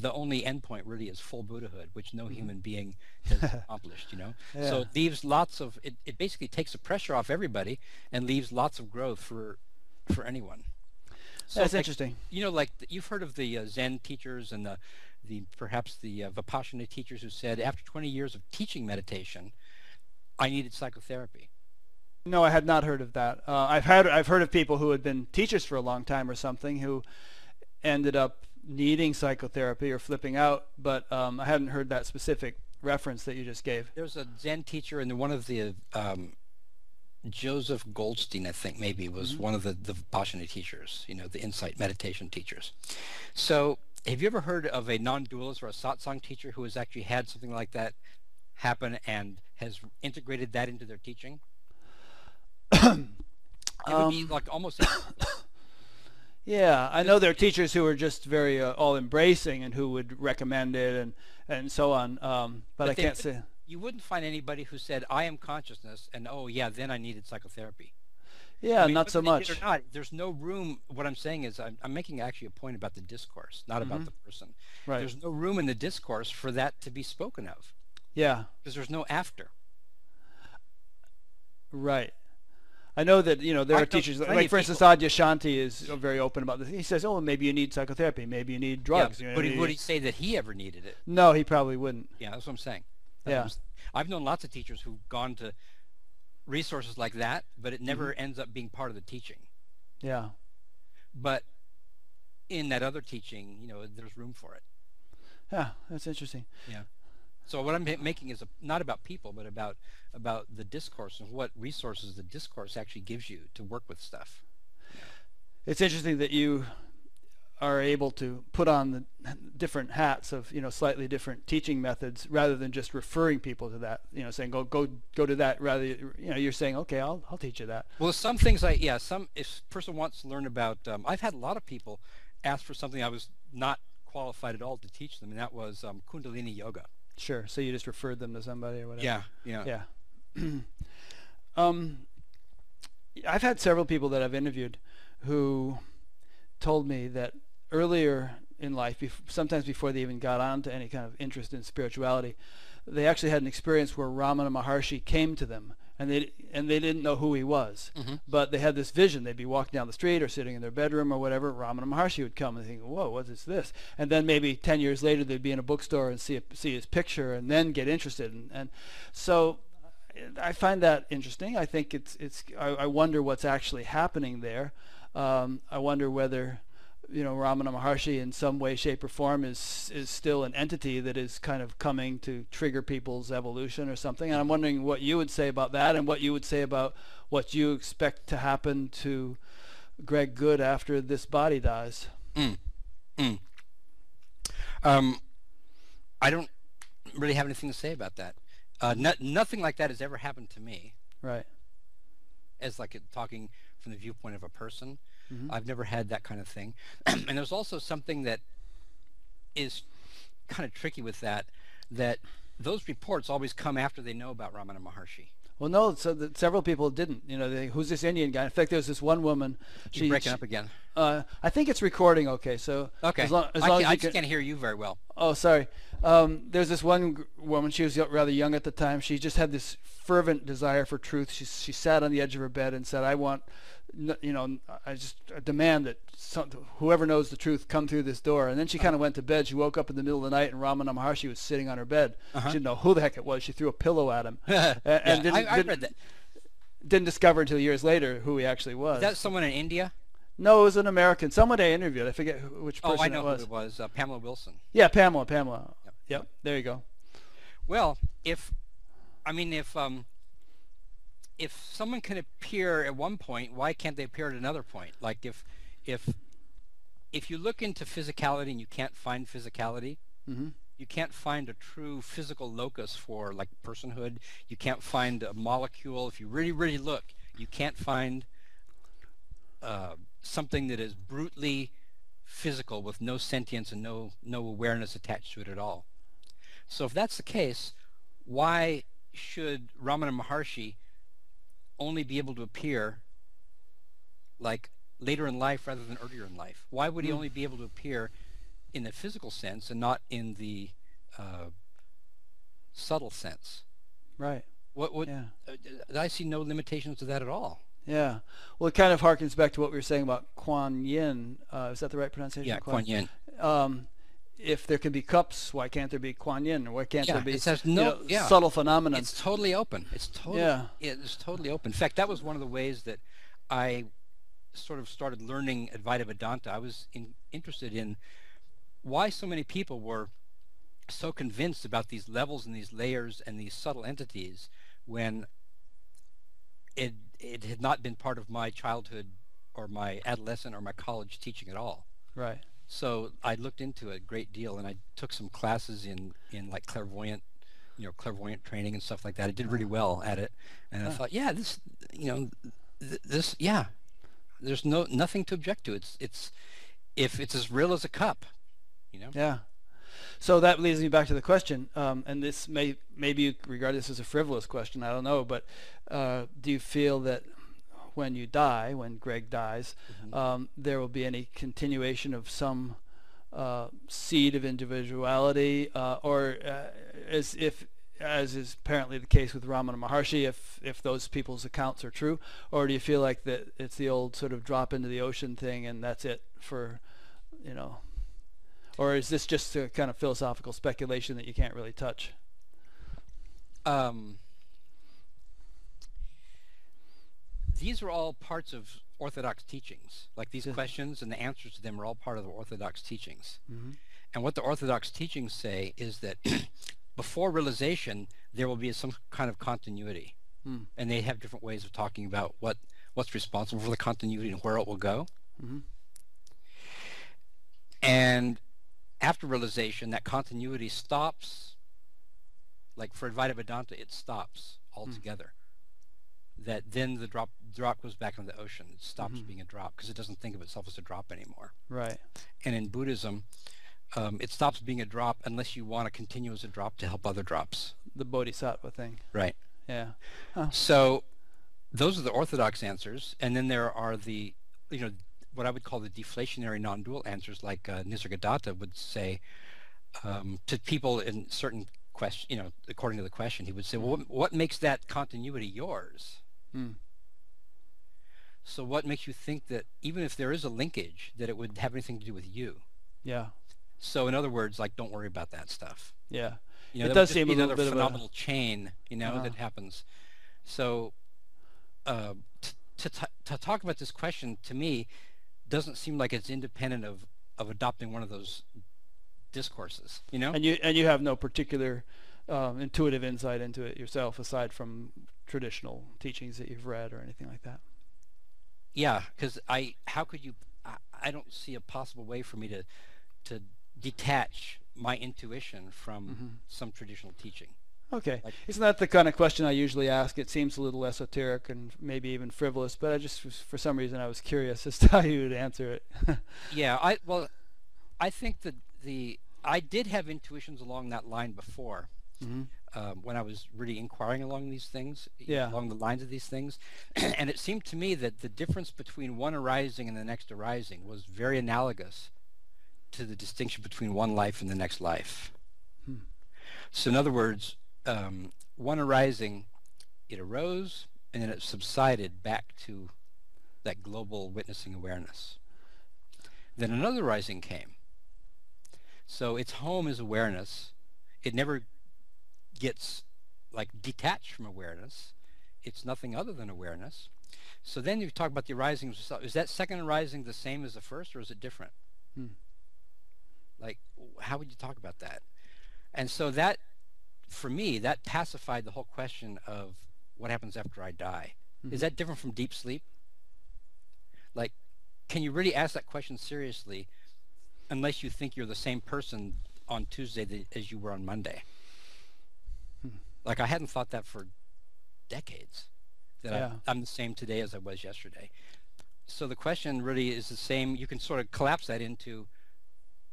the only endpoint really is full Buddhahood, which no human being has accomplished, you know? Yeah. So it leaves lots of, it basically takes the pressure off everybody and leaves lots of growth for anyone. So that's interesting. You know, like, you've heard of the Zen teachers and the perhaps the Vipassana teachers who said, after 20 years of teaching meditation, I needed psychotherapy. No, I had not heard of that. I've heard of people who had been teachers for a long time or something who ended up needing psychotherapy or flipping out, but I hadn't heard that specific reference that you just gave. There's a Zen teacher, and one of the Joseph Goldstein, I think, maybe was one of the Vipassana teachers, you know, the insight meditation teachers. So have you ever heard of a non-dualist or a satsang teacher who has actually had something like that happen and has integrated that into their teaching? It would be like almost yeah, I know there are teachers who are just very all-embracing and who would recommend it and so on, but I can't say. You wouldn't find anybody who said, I am consciousness, and oh yeah, then I needed psychotherapy. Yeah, I mean, not so much. Or not, there's no room. What I'm saying is I'm making actually a point about the discourse, not about the person. Right. There's no room in the discourse for that to be spoken of. Yeah. Because there's no after. Right. I know that, you know, there are teachers, like for instance Adyashanti is very open about this. He says, oh, maybe you need psychotherapy, maybe you need drugs. Yeah, but would he say that he ever needed it? No, he probably wouldn't. Yeah, that's what I'm saying. Yeah. I've known lots of teachers who've gone to resources like that, but it never ends up being part of the teaching. Yeah. But in that other teaching, you know, there's room for it. Yeah, that's interesting. Yeah. So what I'm making is not about people, but about the discourse and what resources the discourse actually gives you to work with stuff. It's interesting that you are able to put on the different hats of, you know, slightly different teaching methods rather than just referring people to that, you know, saying go to that, rather, you know, you're saying, okay, I'll teach you that. Well, some things if a person wants to learn about, I've had a lot of people ask for something I was not qualified at all to teach them, and that was Kundalini yoga. Sure. So you just referred them to somebody or whatever. Yeah. Yeah. Yeah. I've had several people that I've interviewed who told me that earlier in life, sometimes before they even got on to any kind of interest in spirituality, they actually had an experience where Ramana Maharshi came to them, and they didn't know who he was, but they had this vision. They'd be walking down the street or sitting in their bedroom or whatever. Ramana Maharshi would come, and they think, "Whoa, what is this?" And then maybe 10 years later, they'd be in a bookstore and see his picture, and then get interested. And so, I find that interesting. I think it's. I wonder what's actually happening there. I wonder whether, you know, Ramana Maharshi in some way, shape, or form is still an entity that is kind of coming to trigger people's evolution or something. And I'm wondering what you would say about that, and what you would say about what you expect to happen to Greg Goode after this body dies. I don't really have anything to say about that. Nothing like that has ever happened to me. Right. As like talking from the viewpoint of a person. I've never had that kind of thing. And there's also something that is kind of tricky with that, that those reports always come after they know about Ramana Maharshi. Well, no, so that several people didn't. You know, who's this Indian guy? In fact, there's this one woman. She's breaking up again. I think it's recording okay, so. Okay, I just can't hear you very well. Oh, sorry. There's this one woman, she was rather young at the time. She just had this fervent desire for truth. She sat on the edge of her bed and said, I want, you know, I just demand that whoever knows the truth come through this door. And then she kind of went to bed. She woke up in the middle of the night, and Ramana Maharshi was sitting on her bed. She didn't know who the heck it was. She threw a pillow at him. Didn't discover until years later who he actually was. Is that someone in India? No, it was an American. Someone I interviewed. I forget which person it was. Oh, I know who it was. Pamela Wilson. Yeah, Pamela. Yep. There you go. Well, if someone can appear at one point, why can't they appear at another point? Like if you look into physicality and you can't find physicality, you can't find a true physical locus for like personhood. You can't find a molecule. If you really, really look, you can't find something that is brutely physical with no sentience and no awareness attached to it at all. So if that's the case, why should Ramana Maharshi only be able to appear like later in life rather than earlier in life? Why would he only be able to appear in the physical sense and not in the subtle sense? Right. I see no limitations to that at all. Yeah. Well, it kind of harkens back to what we were saying about Kuan Yin. Is that the right pronunciation? Yeah, Kuan Yin. if there can be cups, why can't there be Kuan Yin? Or why can't there be subtle phenomena? It's totally open. It's totally open. In fact, that was one of the ways that I sort of started learning Advaita Vedanta. I was interested in why so many people were so convinced about these levels and these layers and these subtle entities when it had not been part of my childhood or my adolescent or my college teaching at all. Right. So I looked into it a great deal, and I took some classes in like clairvoyant, clairvoyant training and stuff like that. I did really well at it, and I thought, yeah, this, this, there's nothing to object to. If it's as real as a cup, Yeah. So that leads me back to the question, and this maybe you regard this as a frivolous question. I don't know, but do you feel that when you die, when Greg dies, there will be any continuation of some seed of individuality, or as is apparently the case with Ramana Maharshi, if those people's accounts are true, or do you feel like that it's the old sort of drop into the ocean thing and that's it for, or is this just a kind of philosophical speculation that you can't really touch? These are all parts of Orthodox teachings. Like these questions and the answers to them are all part of the Orthodox teachings. And what the Orthodox teachings say is that before realization, there will be some kind of continuity. And they have different ways of talking about what's responsible for the continuity and where it will go. And after realization, that continuity stops. Like for Advaita Vedanta, it stops altogether. That then the drop goes back into the ocean. It stops being a drop because it doesn't think of itself as a drop anymore. Right. And in Buddhism, it stops being a drop unless you want to continue as a drop to help other drops. The bodhisattva thing. Right. Yeah. Huh. So those are the orthodox answers, and then there are the, what I would call the deflationary non-dual answers, like Nisargadatta would say to people in certain question, according to the question, he would say, well, what makes that continuity yours? So what makes you think that even if there is a linkage, that it would have anything to do with you? Yeah. So in other words, like, don't worry about that stuff. Yeah. It does seem another phenomenal chain, that happens. So to talk about this question, to me, doesn't seem like it's independent of adopting one of those discourses, And you have no particular intuitive insight into it yourself, aside from traditional teachings that you've read or anything like that. Yeah, because how could you? I don't see a possible way for me to detach my intuition from some traditional teaching. Okay, like, it's not the kind of question I usually ask. It seems a little esoteric and maybe even frivolous, but I just, for some reason, I was curious as to how you would answer it. Yeah, I think that I did have intuitions along that line before, when I was really inquiring along these things, along the lines of these things, and it seemed to me that the difference between one arising and the next arising was very analogous to the distinction between one life and the next life. So in other words, one arising, it arose, and then it subsided back to that global witnessing awareness. Then another rising came. So its home is awareness. It never gets like detached from awareness. It's nothing other than awareness. So then you talk about the arising. Is that second arising the same as the first, or is it different? Like, how would you talk about that? And so that, for me, that pacified the whole question of what happens after I die. Is that different from deep sleep? Like, can you really ask that question seriously unless you think you're the same person on Tuesday as you were on Monday? Like, I hadn't thought that for decades, that I'm the same today as I was yesterday. So the question really is the same. You can sort of collapse that into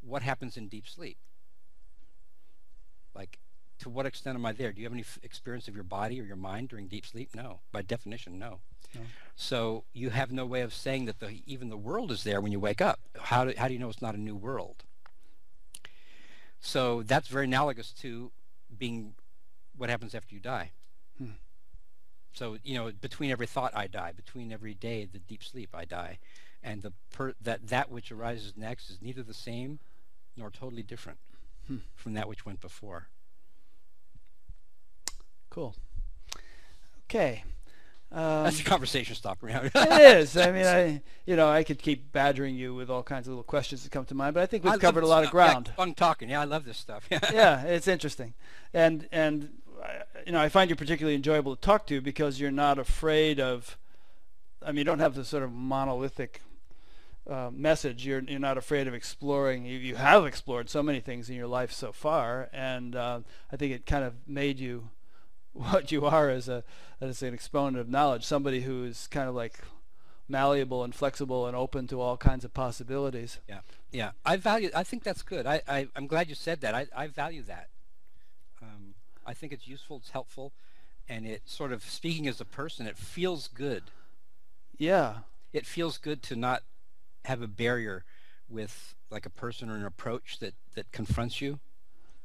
what happens in deep sleep. Like, to what extent am I there? Do you have any experience of your body or your mind during deep sleep? No. By definition, no. So you have no way of saying that even the world is there when you wake up. How do you know it's not a new world? So that's very analogous to being what happens after you die. So between every thought I die, between every day the deep sleep I die, and that which arises next is neither the same nor totally different from that which went before. Cool. Okay. That's a conversation stopper. It is. I mean, I could keep badgering you with all kinds of little questions that come to mind, but I think we've covered a lot of ground. Yeah, fun talking. Yeah, I love this stuff. Yeah, it's interesting, and I find you particularly enjoyable to talk to because you're not afraid of. I mean, you don't have this sort of monolithic message. You're not afraid of exploring. You have explored so many things in your life so far, and I think it kind of made you what you are as an exponent of knowledge, somebody who is kind of like malleable and flexible and open to all kinds of possibilities. Yeah. I think that's good. I'm glad you said that. I value that. I think it's useful, it's helpful, and it sort of, speaking as a person, it feels good. Yeah. It feels good to not have a barrier with like a person or an approach that confronts you.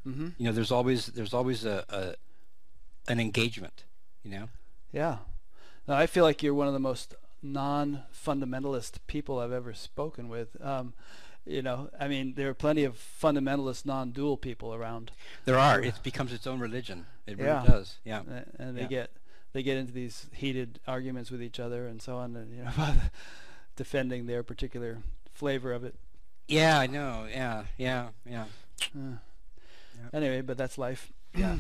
Mm-hmm. You know, there's always an engagement, you know? Yeah. No, I feel like you're one of the most non-fundamentalist people I've ever spoken with. I mean, there are plenty of fundamentalist non-dual people around. There are. It becomes its own religion. It really does. Yeah. And they get into these heated arguments with each other and so on, about defending their particular flavor of it. Yeah, I know. Yeah. Anyway, but that's life. Yeah.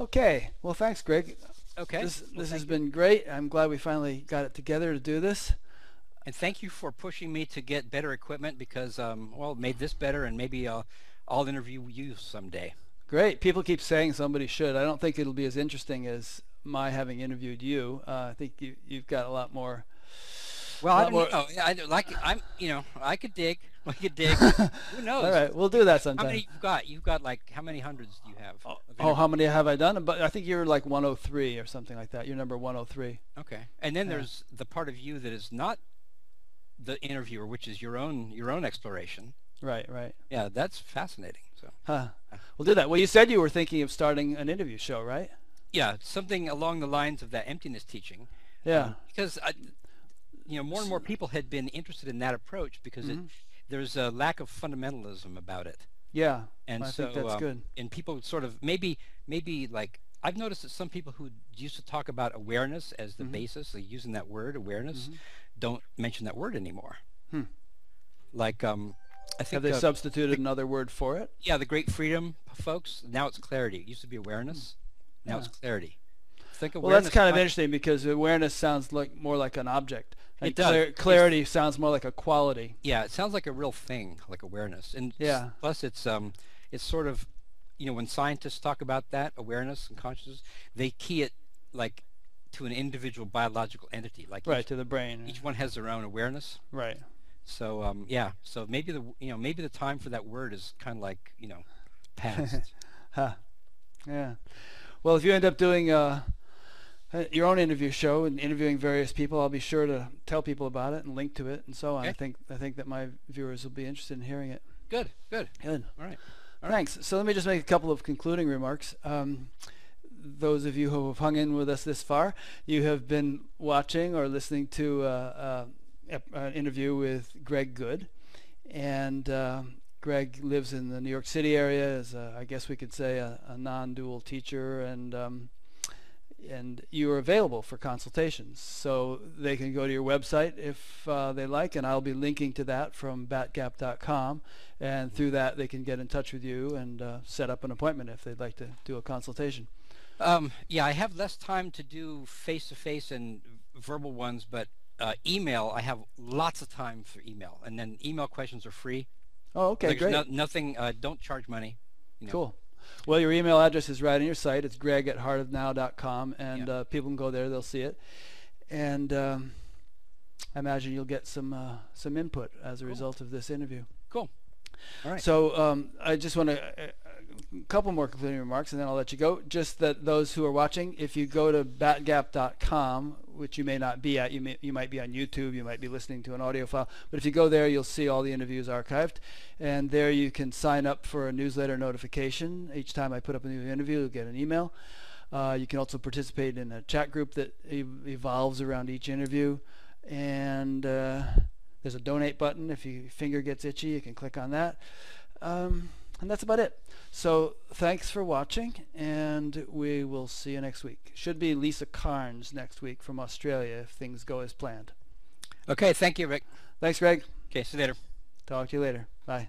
Okay. Well, thanks, Greg. Okay. This has been great. I'm glad we finally got it together to do this. And thank you for pushing me to get better equipment because, it made this better, and maybe I'll interview you someday. Great. People keep saying somebody should. I don't think it'll be as interesting as my having interviewed you. I think you've got a lot more. Well, I don't know. I could dig. We could dig. Who knows? All right, we'll do that sometime. How many you got? You've got like how many hundreds do you have? How many have I done? But I think you're like 103 or something like that. You're number 103. Okay. And then there's the part of you that is not the interviewer, which is your own exploration. Right. Yeah, that's fascinating. So. Huh. We'll do that. Well, you said you were thinking of starting an interview show, right? Yeah, something along the lines of that emptiness teaching. Yeah. Because more and more people had been interested in that approach because there's a lack of fundamentalism about it. Yeah, and I think that's good. And people sort of maybe like I've noticed that some people who used to talk about awareness as the basis, like using that word awareness, don't mention that word anymore. Like I think have they substituted another word for it? Yeah, the Great Freedom folks. Now it's clarity. It used to be awareness. Now it's clarity. Well, that's kind of interesting because awareness sounds like more like an object. It does. Clarity sounds more like a quality. Yeah, it sounds like a real thing, like awareness. And plus, it's sort of, when scientists talk about that awareness and consciousness, they key it like to an individual biological entity, like to the brain. Each one has their own awareness. Right. So so maybe the maybe the time for that word is kind of like past. Yeah. Well, if you end up doing your own interview show and interviewing various people, I'll be sure to tell people about it and link to it and so on. Okay. I think that my viewers will be interested in hearing it. Good. All right. Thanks. So let me just make a couple of concluding remarks. Those of you who have hung in with us this far, you have been watching or listening to an interview with Greg Goode, and Greg lives in the New York City area. Is I guess we could say a non-dual teacher, and you are available for consultations, so they can go to your website if they like, and I'll be linking to that from batgap.com, and through that they can get in touch with you and set up an appointment if they'd like to do a consultation. I have less time to do face-to-face and verbal ones, but email, I have lots of time for email, and then email questions are free. Oh, okay, great. Nothing, don't charge money. Cool. Well, your email address is right on your site. It's greg@heartofnow.com, and people can go there. They'll see it. And I imagine you'll get some input as a result of this interview. Cool. All right. So I just want to a couple more concluding remarks, and then I'll let you go. Just that those who are watching, if you go to batgap.com, which you may not be at, you might be on YouTube, you might be listening to an audio file, but if you go there, you'll see all the interviews archived, and there you can sign up for a newsletter notification. Each time I put up a new interview, you'll get an email. You can also participate in a chat group that evolves around each interview, and There's a donate button. If your finger gets itchy, you can click on that. And that's about it. So thanks for watching, and we will see you next week. Should be Lisa Carnes next week from Australia if things go as planned. Okay, thank you, Rick. Thanks, Greg. Okay, see you later. Talk to you later. Bye.